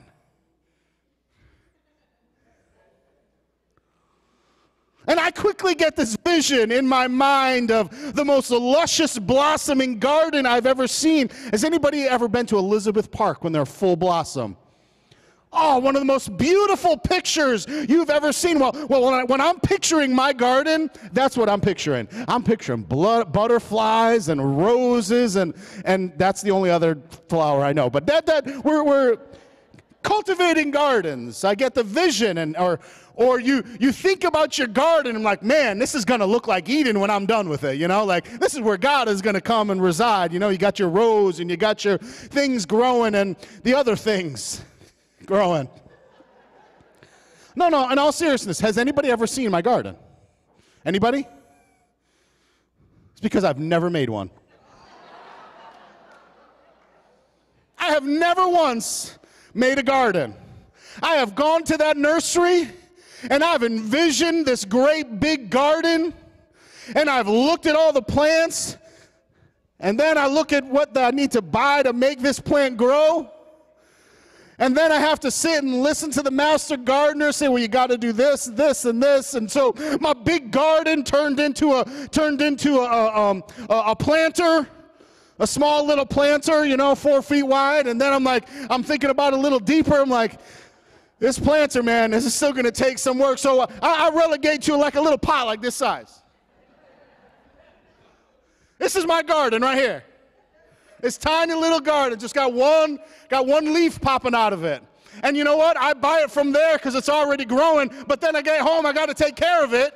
And I quickly get this vision in my mind of the most luscious blossoming garden I've ever seen. Has anybody ever been to Elizabeth Park when they're full blossom? Oh, one of the most beautiful pictures you've ever seen. Well, when I'm picturing my garden, that's what I'm picturing. I'm picturing butterflies and roses, and that's the only other flower I know. But we're cultivating gardens. I get the vision, and or you think about your garden. I'm like, man, this is going to look like Eden when I'm done with it. You know, like this is where God is going to come and reside. You know, you got your rose and you got your things growing and the other things. Growing. No, in all seriousness, has anybody ever seen my garden? Anybody? It's because I've never made one. I have never once made a garden. I have gone to that nursery, and I've envisioned this great big garden, and I've looked at all the plants, and then I look at what I need to buy to make this plant grow. And then I have to sit and listen to the master gardener say, well, you got to do this, this, and this. And so my big garden turned into a planter, a small little planter, you know, 4 feet wide. And then I'm thinking about it a little deeper. I'm like, this planter, man, this is still going to take some work. So I relegate you like a little pot like this size. This is my garden right here. This tiny little garden, just got one leaf popping out of it. And you know what? I buy it from there because it's already growing, but then I get home, I got to take care of it.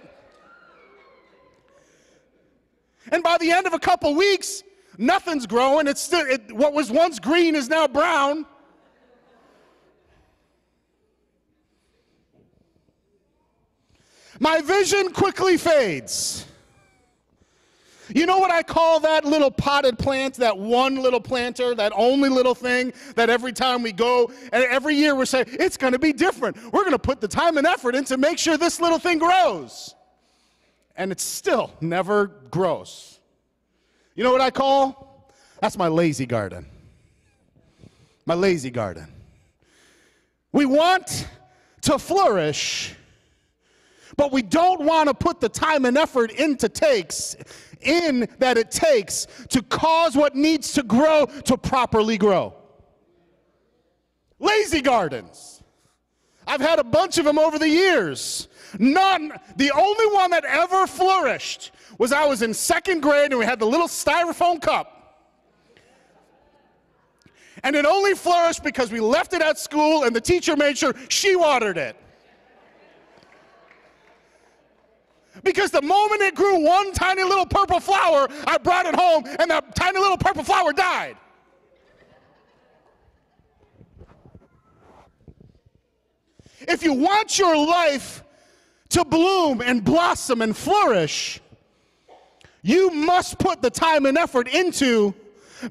And by the end of a couple weeks, nothing's growing. It's still, what was once green is now brown. My vision quickly fades. You know what I call that little potted plant, that one little planter, that only little thing that every time we go and every year we're saying, it's going to be different. We're going to put the time and effort in to make sure this little thing grows. And it still never grows. You know what I call? That's my lazy garden. My lazy garden. We want to flourish, But we don't want to put the time and effort it takes to cause what needs to grow to properly grow. Lazy gardens. I've had a bunch of them over the years. None, the only one that ever flourished was I was in second grade and we had the little styrofoam cup. And it only flourished because we left it at school and the teacher made sure she watered it. Because the moment it grew one tiny little purple flower, I brought it home and that tiny little purple flower died. If you want your life to bloom and blossom and flourish, you must put the time and effort into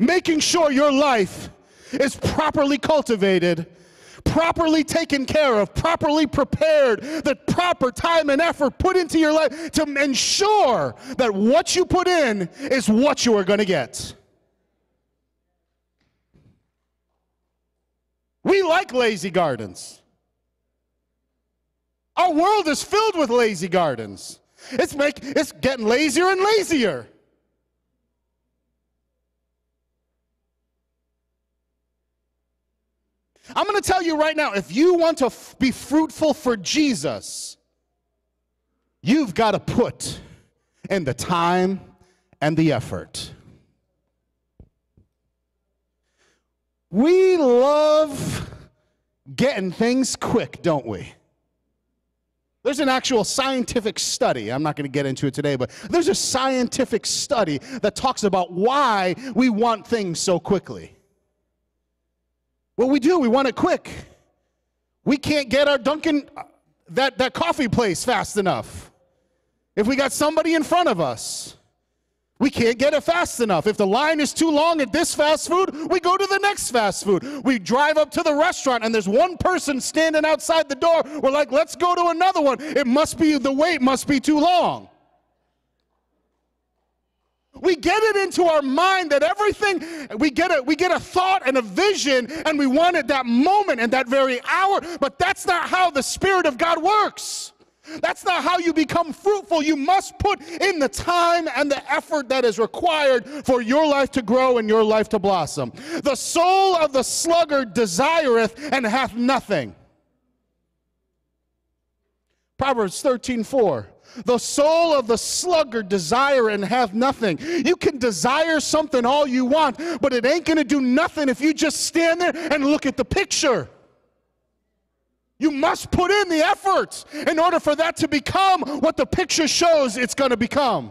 making sure your life is properly cultivated, properly taken care of, properly prepared, the proper time and effort put into your life to ensure that what you put in is what you are going to get. We like lazy gardens. Our world is filled with lazy gardens. It's getting lazier and lazier. I'm going to tell you right now, if you want to be fruitful for Jesus, you've got to put in the time and the effort. We love getting things quick, don't we? There's an actual scientific study. I'm not going to get into it today, but there's a scientific study that talks about why we want things so quickly. What we do, we want it quick. We can't get our Dunkin', that coffee place fast enough. If we got somebody in front of us, we can't get it fast enough. If the line is too long at this fast food, we go to the next fast food. We drive up to the restaurant and there's one person standing outside the door. We're like, let's go to another one. It must be, the wait must be too long. We get it into our mind that everything, we get a thought and a vision, and we want it that moment and that very hour, but that's not how the Spirit of God works. That's not how you become fruitful. You must put in the time and the effort that is required for your life to grow and your life to blossom. The soul of the sluggard desireth and hath nothing. Proverbs 13:4. The soul of the sluggard desire and have nothing. You can desire something all you want, but it ain't going to do nothing if you just stand there and look at the picture. You must put in the effort in order for that to become what the picture shows it's going to become.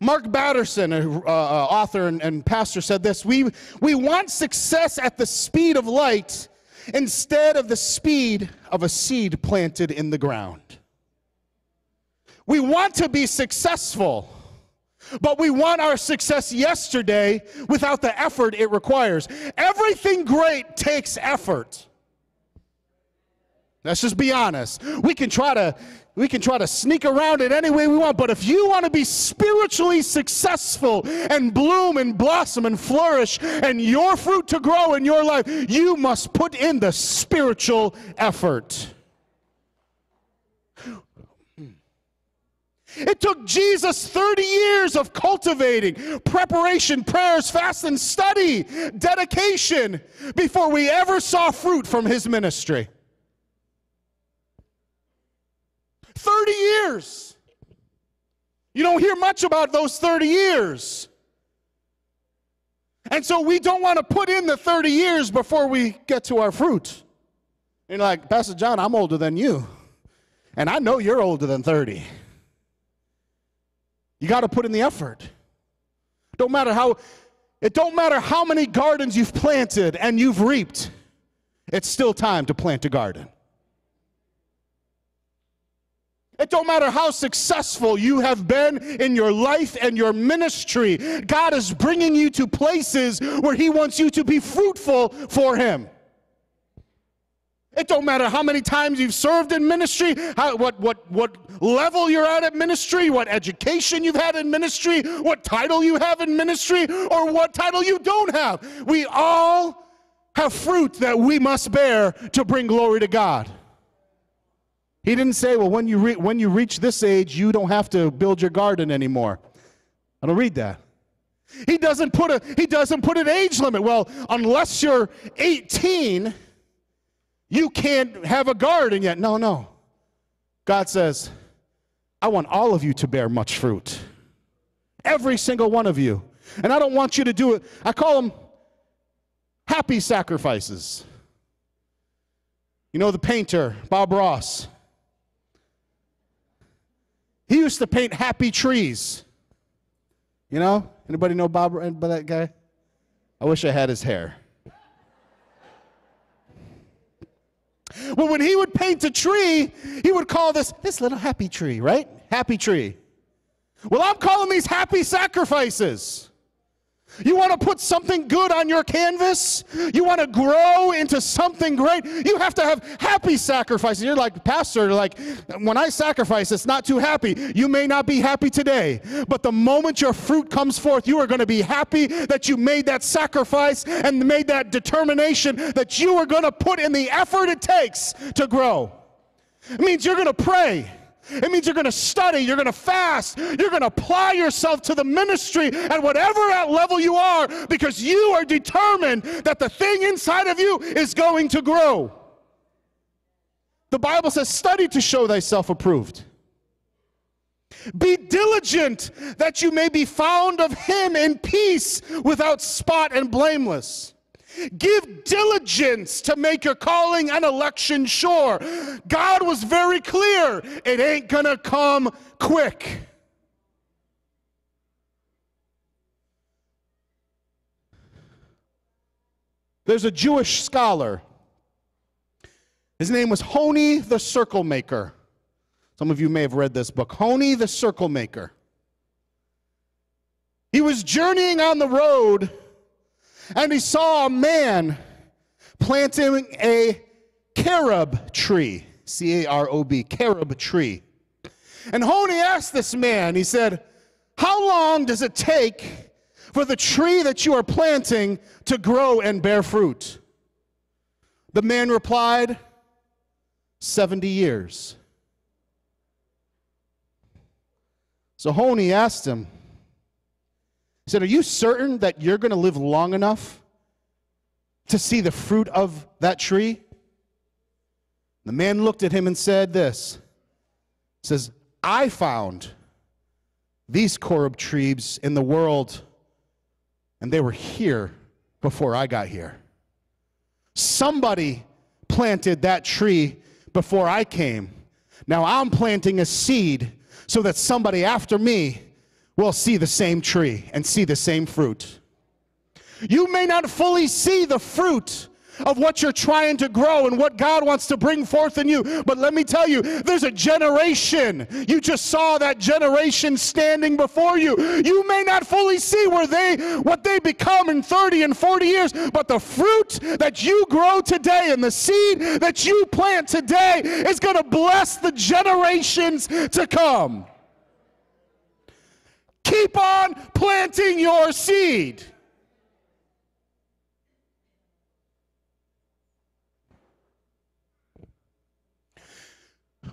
Mark Batterson, an author and pastor, said this, we want success at the speed of light instead of the speed of a seed planted in the ground. We want to be successful, but we want our success yesterday without the effort it requires. Everything great takes effort. Let's just be honest. We can try to sneak around it any way we want, but if you want to be spiritually successful and bloom and blossom and flourish and your fruit to grow in your life, you must put in the spiritual effort. It took Jesus 30 years of cultivating, preparation, prayers, fast and study, dedication, before we ever saw fruit from his ministry. 30 years. You don't hear much about those 30 years. And so we don't want to put in the 30 years before we get to our fruit. And you're like, Pastor John, I'm older than you. And I know you're older than 30. You got to put in the effort. It don't matter how many gardens you've planted and you've reaped. It's still time to plant a garden. It don't matter how successful you have been in your life and your ministry. God is bringing you to places where he wants you to be fruitful for him. It don't matter how many times you've served in ministry, what level you're at ministry, what education you've had in ministry, what title you have in ministry, or what title you don't have. We all have fruit that we must bear to bring glory to God. He didn't say, well, when you reach this age, you don't have to build your garden anymore. I don't read that. He doesn't put an age limit. Well, unless you're 18, you can't have a garden yet. No. God says, I want all of you to bear much fruit. Every single one of you. And I don't want you to do it. I call them happy sacrifices. You know the painter, Bob Ross? He used to paint happy trees. You know? Anybody know Bob, that guy? I wish I had his hair. Well, when he would paint a tree, he would call this little happy tree, right? Happy tree. Well, I'm calling these happy sacrifices. You want to put something good on your canvas? You want to grow into something great? You have to have happy sacrifices. You're like, Pastor, like, when I sacrifice, it's not too happy. You may not be happy today, but the moment your fruit comes forth, you are going to be happy that you made that sacrifice and made that determination that you are going to put in the effort it takes to grow. It means you're going to pray. It means you're going to study, you're going to fast, you're going to apply yourself to the ministry at whatever level you are, because you are determined that the thing inside of you is going to grow. The Bible says, study to show thyself approved. Be diligent that you may be found of him in peace, without spot and blameless. Give diligence to make your calling and election sure. God was very clear. It ain't going to come quick. There's a Jewish scholar. His name was Honi the Circle Maker. Some of you may have read this book, Honi the Circle Maker. He was journeying on the road, and he saw a man planting a carob tree, C-A-R-O-B, carob tree. And Honi asked this man, he said, how long does it take for the tree that you are planting to grow and bear fruit? The man replied, 70 years. So Honi asked him, he said, are you certain that you're going to live long enough to see the fruit of that tree? The man looked at him and said this. He says, I found these carob trees in the world, and they were here before I got here. Somebody planted that tree before I came. Now I'm planting a seed so that somebody after me will see the same tree and see the same fruit. You may not fully see the fruit of what you're trying to grow and what God wants to bring forth in you, but let me tell you, there's a generation. You just saw that generation standing before you. You may not fully see what they become in 30 and 40 years, but the fruit that you grow today and the seed that you plant today is going to bless the generations to come. Keep on planting your seed.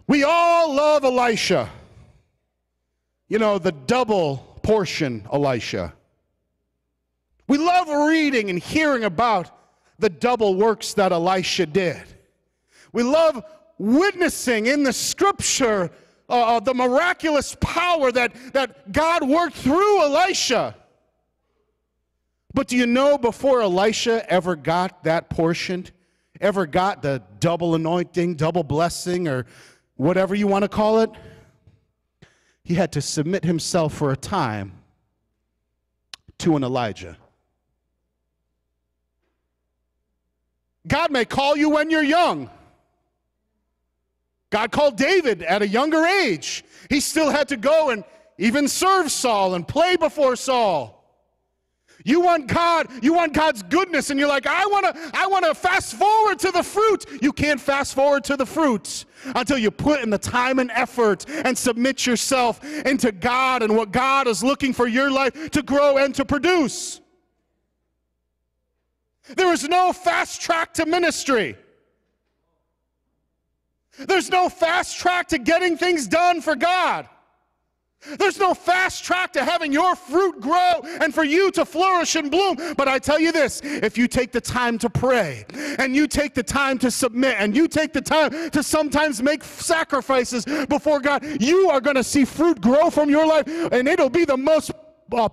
We all love Elisha. You know, the double portion Elisha. We love reading and hearing about the double works that Elisha did. We love witnessing in the scripture the miraculous power that God worked through Elisha. But do you know, before Elisha ever got that portion, ever got the double anointing, double blessing, or whatever you want to call it, he had to submit himself for a time to an Elijah. God may call you when you're young. God called David at a younger age. He still had to go and even serve Saul and play before Saul. You want God's goodness, and you're like, I want to fast forward to the fruit. You can't fast forward to the fruit until you put in the time and effort and submit yourself into God and what God is looking for your life to grow and to produce. There is no fast track to ministry. There's no fast track to getting things done for God. There's no fast track to having your fruit grow and for you to flourish and bloom. But I tell you this, if you take the time to pray, and you take the time to submit, and you take the time to sometimes make sacrifices before God, you are going to see fruit grow from your life, and it'll be the most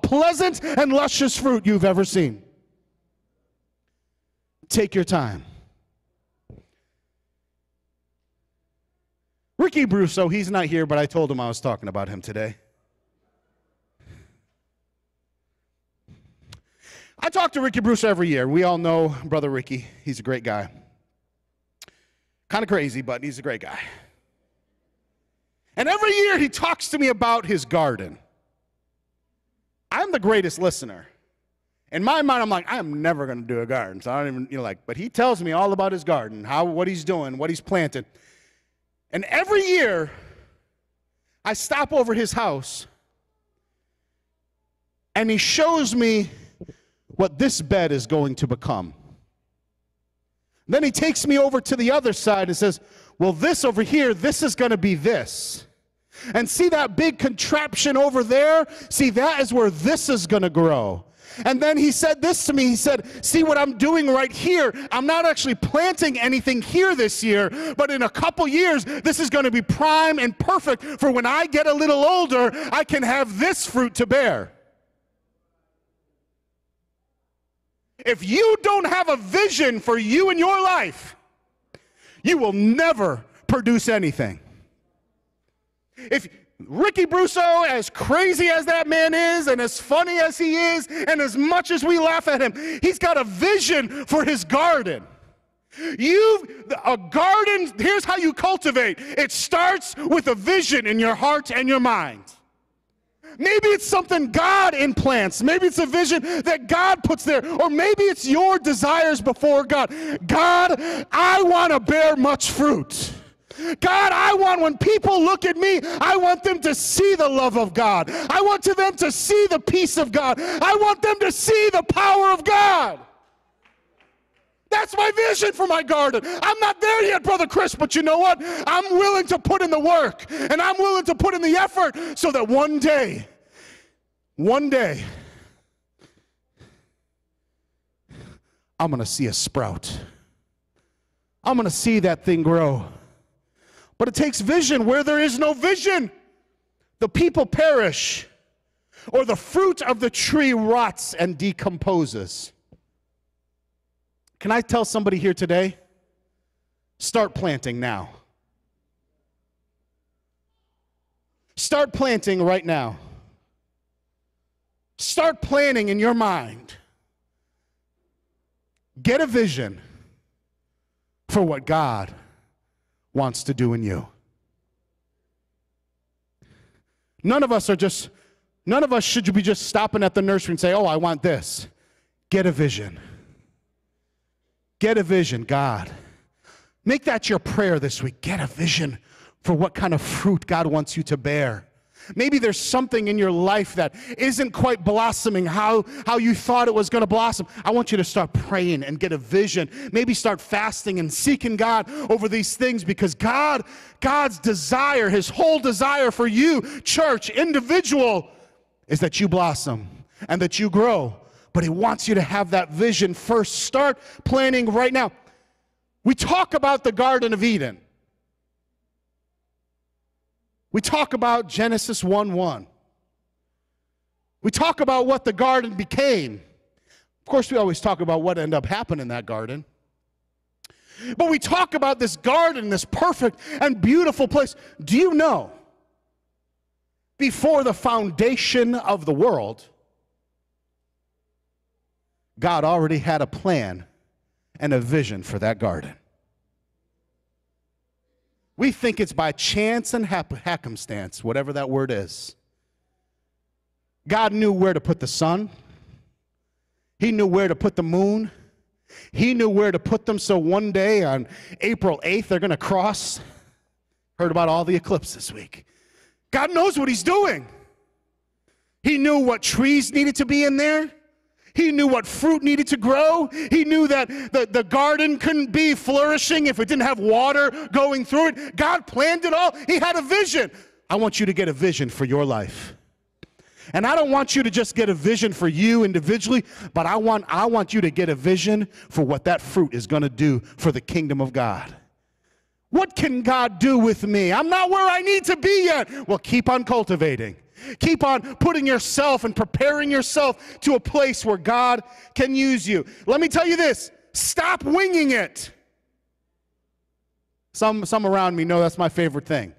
pleasant and luscious fruit you've ever seen. Take your time. Ricky Brusso, he's not here, but I told him I was talking about him today. I talk to Ricky Brusso every year. We all know Brother Ricky. He's a great guy. Kind of crazy, but he's a great guy. And every year he talks to me about his garden. I'm the greatest listener. In my mind, I'm like, I'm never going to do a garden. So I don't even, but he tells me all about his garden, what he's doing, what he's planted. And every year, I stop over his house, and he shows me what this bed is going to become. And then he takes me over to the other side and says, well, this over here, this is going to be this. And see that big contraption over there? See, that is where this is going to grow. And then he said this to me, he said, see what I'm doing right here? I'm not actually planting anything here this year, but in a couple years, this is going to be prime and perfect for when I get a little older, I can have this fruit to bear. If you don't have a vision for you and your life, you will never produce anything. If Ricky Brusso, as crazy as that man is, and as funny as he is, and as much as we laugh at him, he's got a vision for his garden. A garden, here's how you cultivate. It starts with a vision in your heart and your mind. Maybe it's something God implants. Maybe it's a vision that God puts there. Or maybe it's your desires before God. God, I want to bear much fruit. God, I want, when people look at me, I want them to see the love of God. I want them to see the peace of God. I want them to see the power of God. That's my vision for my garden. I'm not there yet, Brother Chris, but you know what? I'm willing to put in the work, and I'm willing to put in the effort so that one day, I'm going to see a sprout. I'm going to see that thing grow. But it takes vision. Where there is no vision, the people perish, or the fruit of the tree rots and decomposes. Can I tell somebody here today? Start planting now. Start planting right now. Start planting in your mind. Get a vision for what God wants to do in you. None of us should be just stopping at the nursery and say, oh, I want this. Get a vision. Get a vision, God. Make that your prayer this week. Get a vision for what kind of fruit God wants you to bear. Maybe there's something in your life that isn't quite blossoming how you thought it was going to blossom. I want you to start praying and get a vision. Maybe start fasting and seeking God over these things, because God's desire, his whole desire for you, church, individual, is that you blossom and that you grow. But he wants you to have that vision first. Start planning right now. We talk about the Garden of Eden. We talk about Genesis 1:1. We talk about what the garden became. Of course, we always talk about what ended up happening in that garden. But we talk about this garden, this perfect and beautiful place. Do you know, before the foundation of the world, God already had a plan and a vision for that garden? We think it's by chance and happenstance, whatever that word is. God knew where to put the sun. He knew where to put the moon. He knew where to put them, so one day on April 8th, they're going to cross. Heard about all the eclipses this week. God knows what he's doing. He knew what trees needed to be in there. He knew what fruit needed to grow. He knew that the garden couldn't be flourishing if it didn't have water going through it. God planned it all. He had a vision. I want you to get a vision for your life. And I don't want you to just get a vision for you individually, but I want you to get a vision for what that fruit is going to do for the kingdom of God. What can God do with me? I'm not where I need to be yet. Well, keep on cultivating. Keep on putting yourself and preparing yourself to a place where God can use you. Let me tell you this. Stop winging it. Some around me know that's my favorite thing.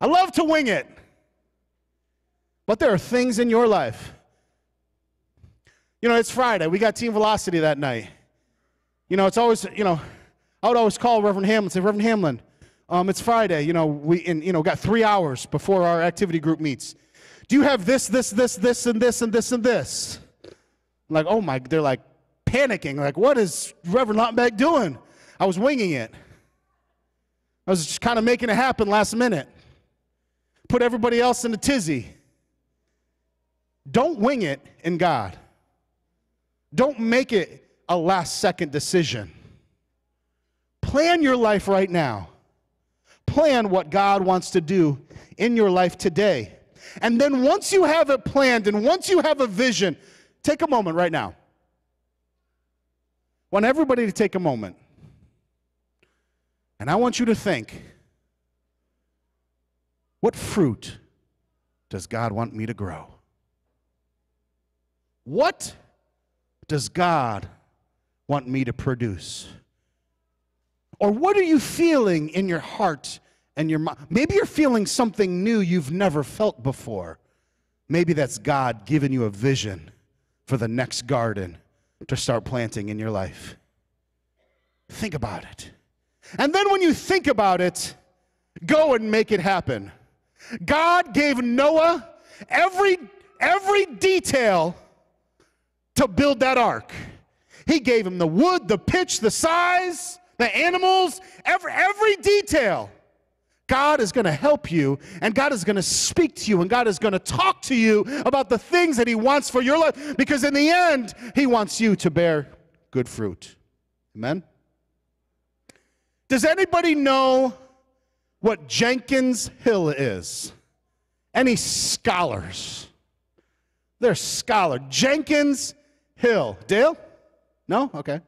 I love to wing it. But there are things in your life. You know, it's Friday. We got Team Velocity that night. You know, it's always, you know, I would always call Reverend Hamlin and say, Reverend Hamlin, it's Friday, you know, we got 3 hours before our activity group meets. Do you have this, and this? I'm like, oh my, they're like panicking. Like, what is Reverend Lautenbach doing? I was winging it. I was just kind of making it happen last minute. Put everybody else in a tizzy. Don't wing it in God. Don't make it a last-second decision. Plan your life right now. Plan what God wants to do in your life today. And then once you have it planned and once you have a vision, take a moment right now. I want everybody to take a moment. And I want you to think, what fruit does God want me to grow? What does God want me to produce? Or what are you feeling in your heart and your mind? Maybe you're feeling something new you've never felt before. Maybe that's God giving you a vision for the next garden to start planting in your life. Think about it. And then when you think about it, go and make it happen. God gave Noah every detail to build that ark. He gave him the wood, the pitch, the size, the animals, every detail. God is going to help you, and God is going to speak to you, and God is going to talk to you about the things that he wants for your life, because in the end, he wants you to bear good fruit. Amen? Does anybody know what Jenkins Hill is? Any scholars? They're scholars. Jenkins Hill. Dale? No? Okay.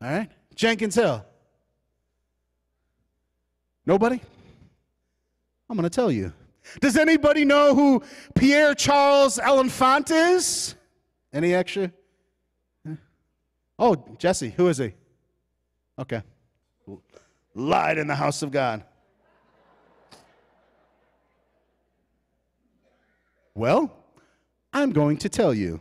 All right. Jenkins Hill. Nobody? I'm going to tell you. Does anybody know who Pierre Charles L'Enfant is? Any extra? Oh, Jesse. Who is he? Okay. Lied in the house of God. Well, I'm going to tell you.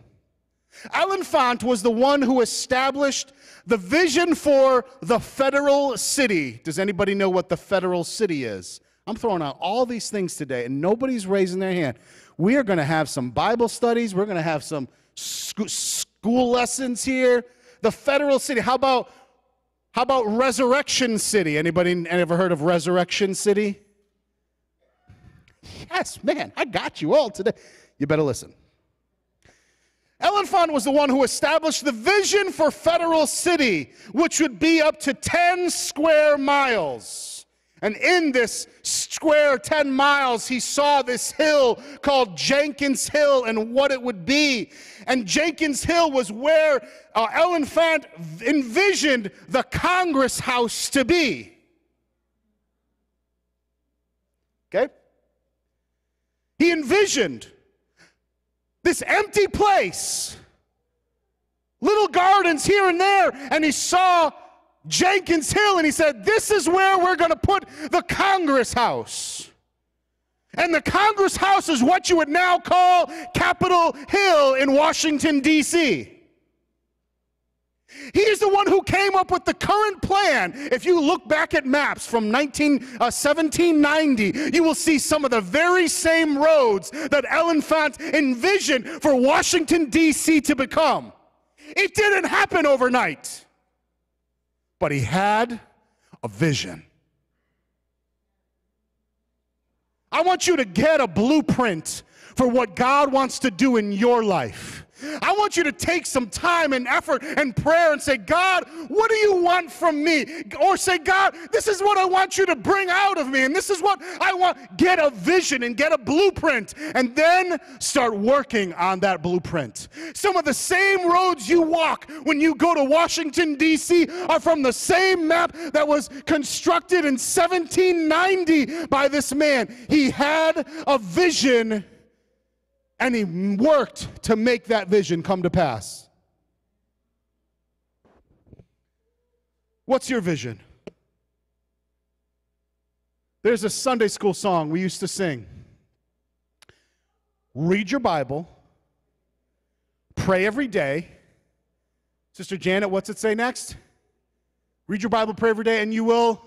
L'Enfant was the one who established the vision for the Federal City. Does anybody know what the Federal City is? I'm throwing out all these things today, and nobody's raising their hand. We are going to have some Bible studies. We're going to have some school lessons here. The Federal City. How about Resurrection City? Anybody ever heard of Resurrection City? Yes, man, I got you all today. You better listen. L'Enfant was the one who established the vision for Federal City, which would be up to 10 square miles. And in this square 10 miles, he saw this hill called Jenkins Hill and what it would be. And Jenkins Hill was where L'Enfant envisioned the Congress House to be. Okay? He envisioned this empty place, little gardens here and there, and he saw Jenkins Hill, and he said, this is where we're going to put the Congress House. And the Congress House is what you would now call Capitol Hill in Washington, D.C. He is the one who came up with the current plan. If you look back at maps from 1790, you will see some of the very same roads that L'Enfant envisioned for Washington, D.C. to become. It didn't happen overnight, but he had a vision. I want you to get a blueprint for what God wants to do in your life. I want you to take some time and effort and prayer and say, God, what do you want from me? Or say, God, this is what I want you to bring out of me, and this is what I want. Get a vision and get a blueprint, and then start working on that blueprint. Some of the same roads you walk when you go to Washington, D.C. are from the same map that was constructed in 1790 by this man. He had a vision, and he worked to make that vision come to pass. What's your vision? There's a Sunday school song we used to sing. Read your Bible. Pray every day. Sister Janet, what's it say next? Read your Bible, pray every day, and you will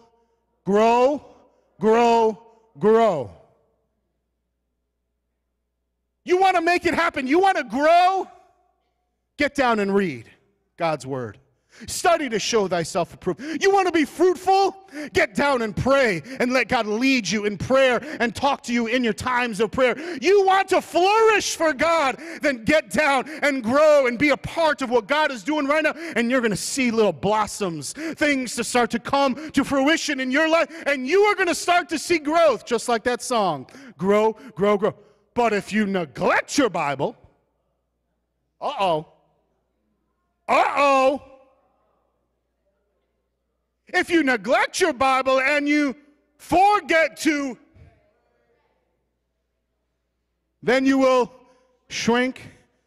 grow, grow, grow. You want to make it happen. You want to grow? Get down and read God's word. Study to show thyself approved. You want to be fruitful? Get down and pray and let God lead you in prayer and talk to you in your times of prayer. You want to flourish for God? Then get down and grow and be a part of what God is doing right now, and you're going to see little blossoms, things to start to come to fruition in your life, and you are going to start to see growth, just like that song. Grow, grow, grow. But if you neglect your Bible, if you neglect your Bible and you forget to, then you will shrink,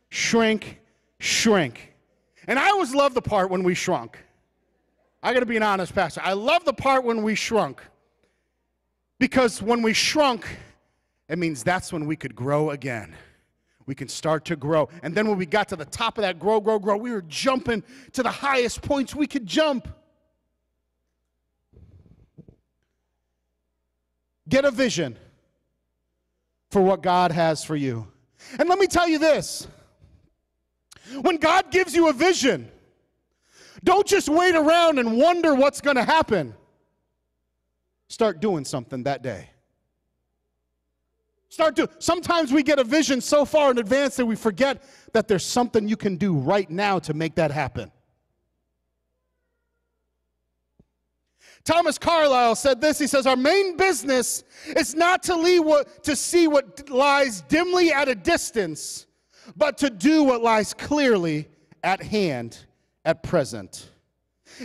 shrink, shrink. And I always loved the part when we shrunk. I got to be an honest pastor. I love the part when we shrunk, because when we shrunk, it means that's when we could grow again. We can start to grow. And then when we got to the top of that grow, grow, grow, we were jumping to the highest points we could jump. Get a vision for what God has for you. And let me tell you this. When God gives you a vision, don't just wait around and wonder what's going to happen. Start doing something that day. Sometimes we get a vision so far in advance that we forget that there's something you can do right now to make that happen. Thomas Carlyle said this. He says, our main business is not to see what lies dimly at a distance, but to do what lies clearly at hand at present.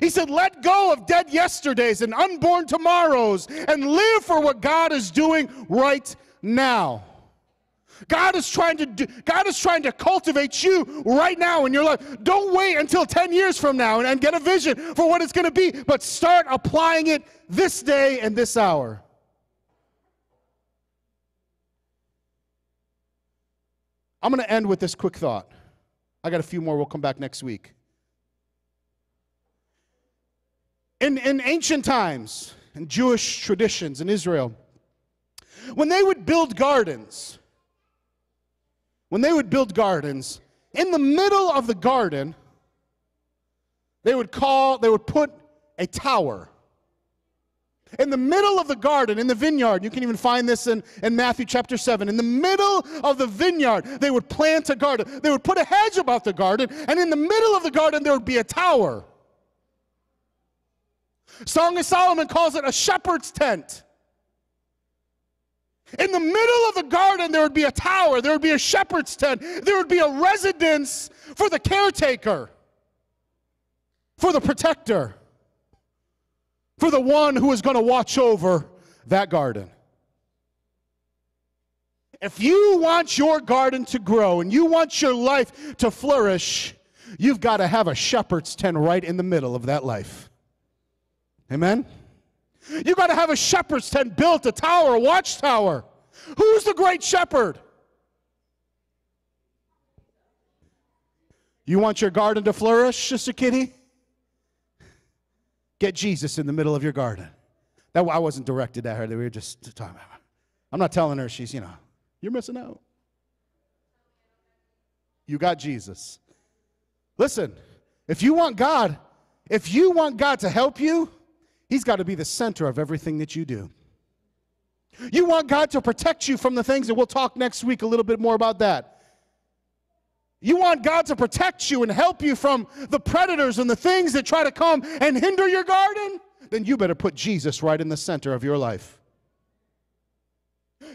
He said, let go of dead yesterdays and unborn tomorrows and live for what God is doing right now. God is trying to cultivate you right now in your life. Don't wait until 10 years from now and get a vision for what it's going to be, but start applying it this day and this hour. I'm going to end with this quick thought. I got a few more. We'll come back next week. In ancient times, in Jewish traditions in Israel, when they would build gardens, in the middle of the garden, they would put a tower. In the middle of the garden, in the vineyard, you can even find this in Matthew chapter 7. In the middle of the vineyard, they would plant a garden. They would put a hedge about the garden, and in the middle of the garden, there would be a tower. Song of Solomon calls it a shepherd's tent. In the middle of the garden, there would be a tower, there would be a shepherd's tent, there would be a residence for the caretaker, for the protector, for the one who is going to watch over that garden. If you want your garden to grow and you want your life to flourish, you've got to have a shepherd's tent right in the middle of that life. Amen? You got to have a shepherd's tent built, a tower, a watchtower. Who's the great shepherd? You want your garden to flourish, Sister Kitty? Get Jesus in the middle of your garden. That I wasn't directed at her. We were just talking about her. I'm not telling her she's, you're missing out. You got Jesus. Listen, if you want God to help you, He's got to be the center of everything that you do. You want God to protect you from the things, and we'll talk next week a little bit more about that. You want God to protect you and help you from the predators and the things that try to come and hinder your garden? Then you better put Jesus right in the center of your life.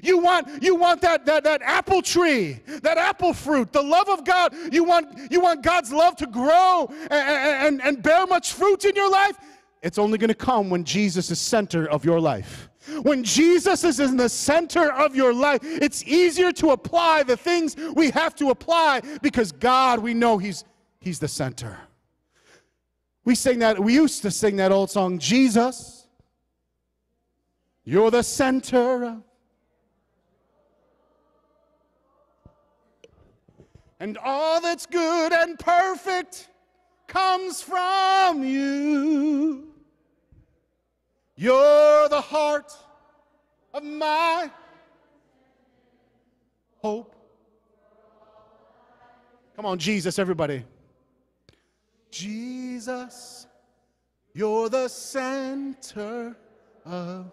You want that apple tree, that apple fruit, the love of God. You want God's love to grow and bear much fruit in your life? It's only going to come when Jesus is center of your life. When Jesus is in the center of your life, it's easier to apply the things we have to apply because God, we know He's the center. We used to sing that old song, Jesus, you're the center. And all that's good and perfect comes from you. You're the heart of my hope. Come on, Jesus, everybody. Jesus, you're the center of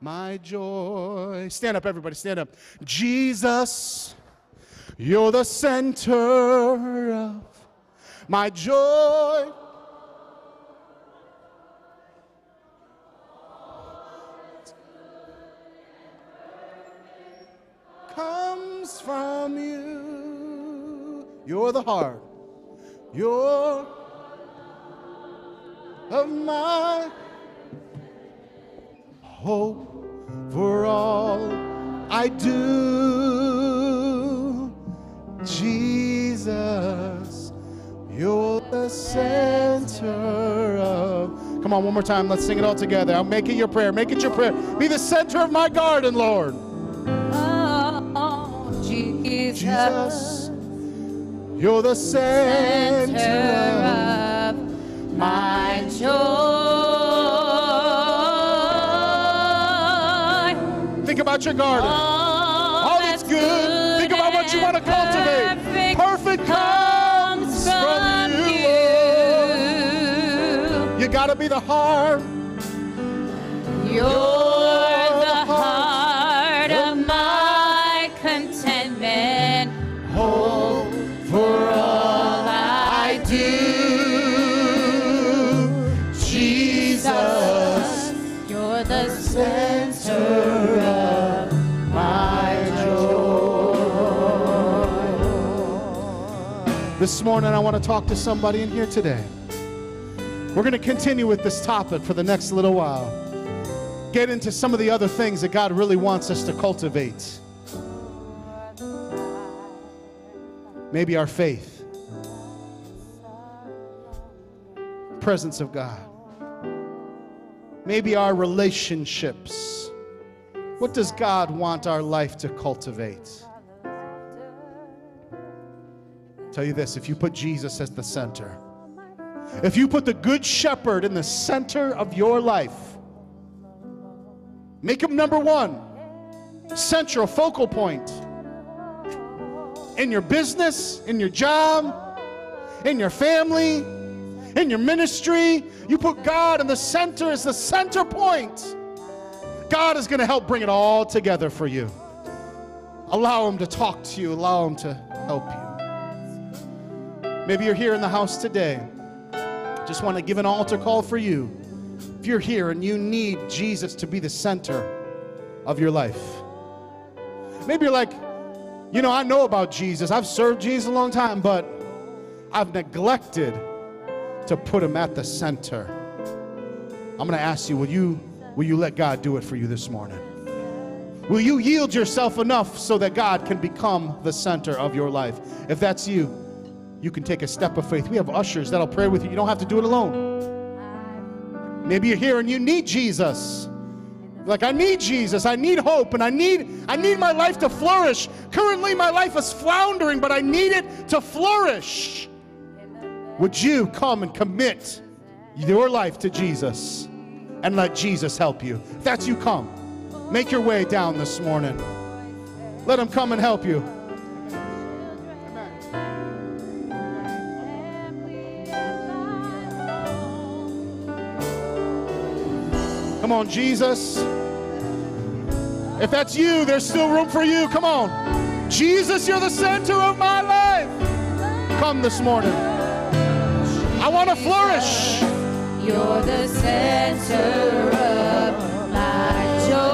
my joy. Stand up, everybody, stand up. Jesus, you're the center of my joy. Comes from you. You're the heart. You're of my hope for all I do. Jesus, you're the center of... Come on, one more time. Let's sing it all together. I'll make it your prayer. Make it your prayer. Be the center of my garden, Lord. Oh, Jesus, you're the center of my joy. Think about your garden. All that's good. Think about what you want to cultivate. Perfect comes from you, Lord. You got to be the heart. You're the heart of my contentment. Hope for all I do. Jesus, you're the center of my joy. This morning I want to talk to somebody in here today. We're going to continue with this topic for the next little while. Get into some of the other things that God really wants us to cultivate. Maybe our faith, presence of God, maybe our relationships. What does God want our life to cultivate? I'll tell you this, if you put Jesus as the center, if you put the Good Shepherd in the center of your life, make him number one, central focal point. In your business, in your job, in your family, in your ministry, you put God in the center as the center point. God is going to help bring it all together for you. Allow him to talk to you. Allow him to help you. Maybe you're here in the house today. Just want to give an altar call for you. If you're here and you need Jesus to be the center of your life. Maybe you're like, you know, I know about Jesus. I've served Jesus a long time, but I've neglected to put him at the center. I'm going to ask you, will you let God do it for you this morning? Will you yield yourself enough so that God can become the center of your life? If that's you, you can take a step of faith. We have ushers that'll pray with you. You don't have to do it alone. Maybe you're here and you need Jesus. Like, I need Jesus, I need hope, and I need my life to flourish. Currently, my life is floundering, but I need it to flourish. Would you come and commit your life to Jesus and let Jesus help you? If that's you, come. Make your way down this morning. Let him come and help you. Come on, Jesus. If that's you, there's still room for you. Come on. Jesus, you're the center of my life. come this morning. I want to flourish. You're the center of my joy.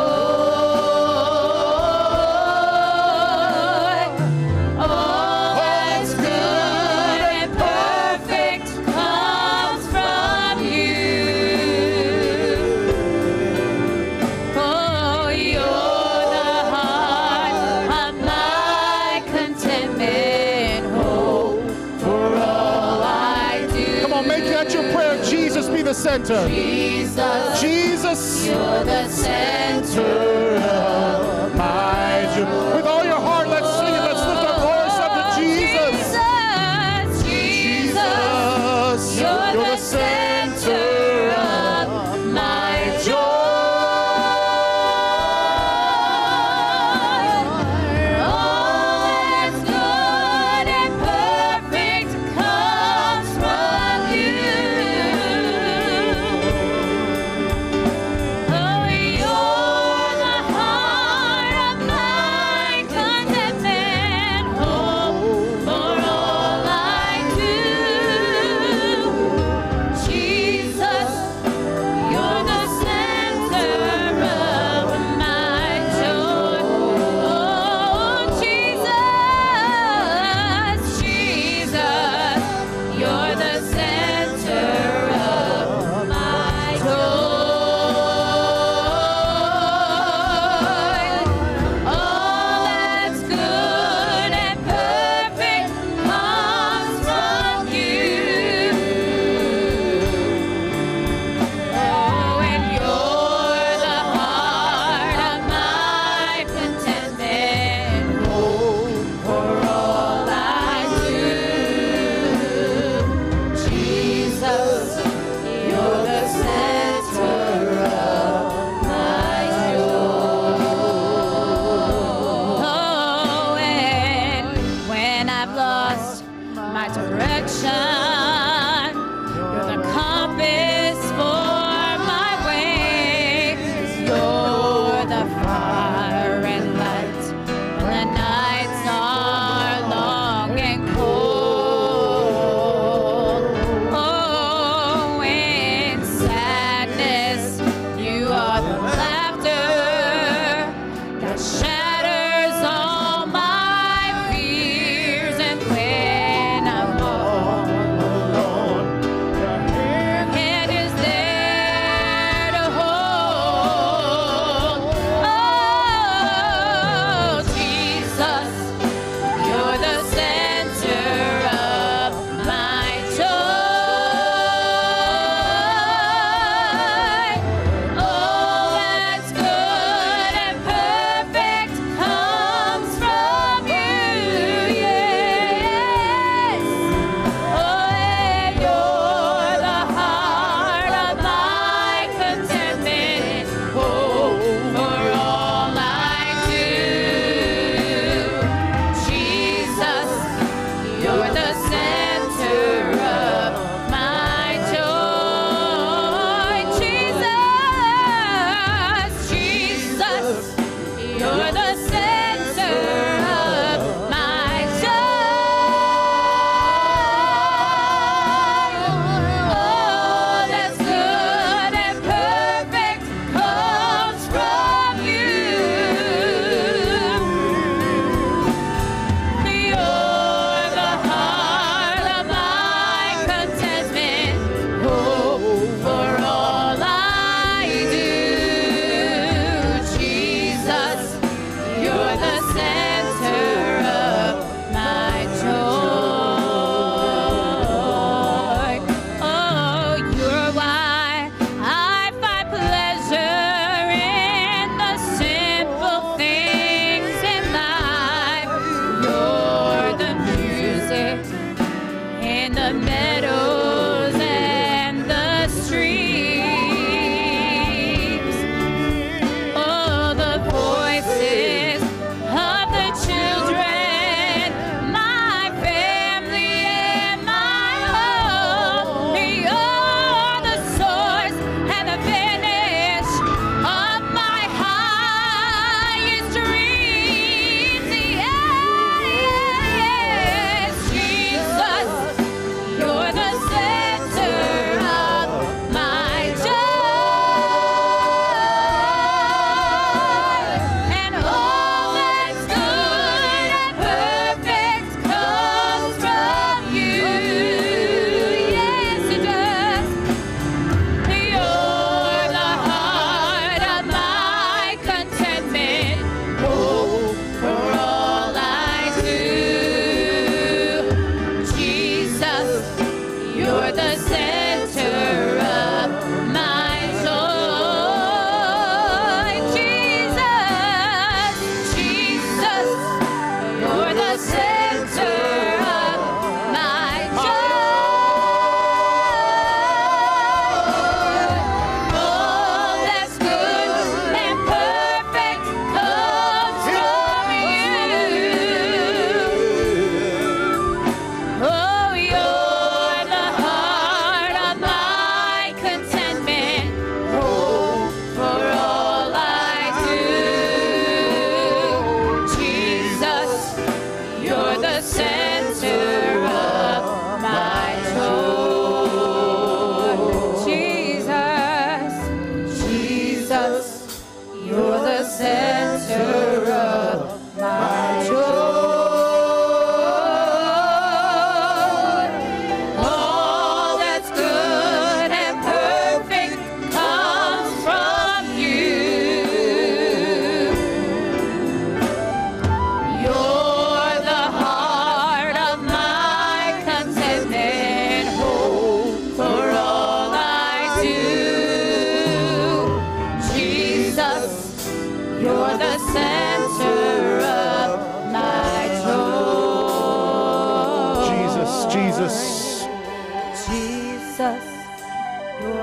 Center. Jesus, Jesus, you're the center of my joy. With all your heart, let's sing it. Let's lift our chorus up to Jesus. Jesus, Jesus, you're the center of my joy. All that's good and perfect comes from you.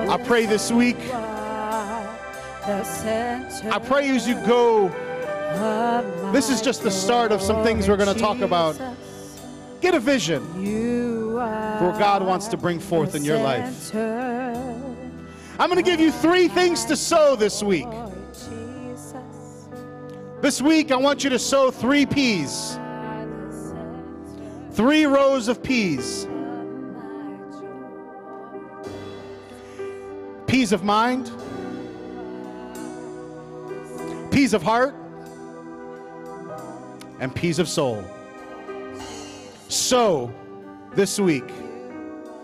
I pray this week, I pray as you go, this is just the start of some things we're going to talk about. Get a vision for what God wants to bring forth in your life. I'm going to give you 3 things to sow this week. This week, I want you to sow 3 peas. 3 rows of peas. Peace of mind, peace of heart, and peace of soul. Sow this week.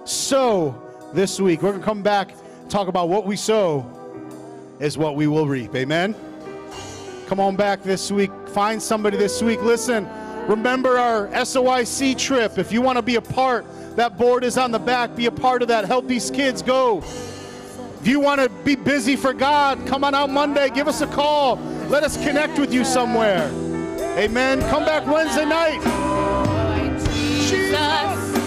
Sow this week. We're going to come back and talk about what we sow is what we will reap. Amen? Come on back this week. Find somebody this week. Listen, remember our SOIC trip. If you want to be a part, that board is on the back. Be a part of that. Help these kids go. If you want to be busy for God, come on out Monday. Give us a call. Let us connect with you somewhere. Amen. Come back Wednesday night. Jesus.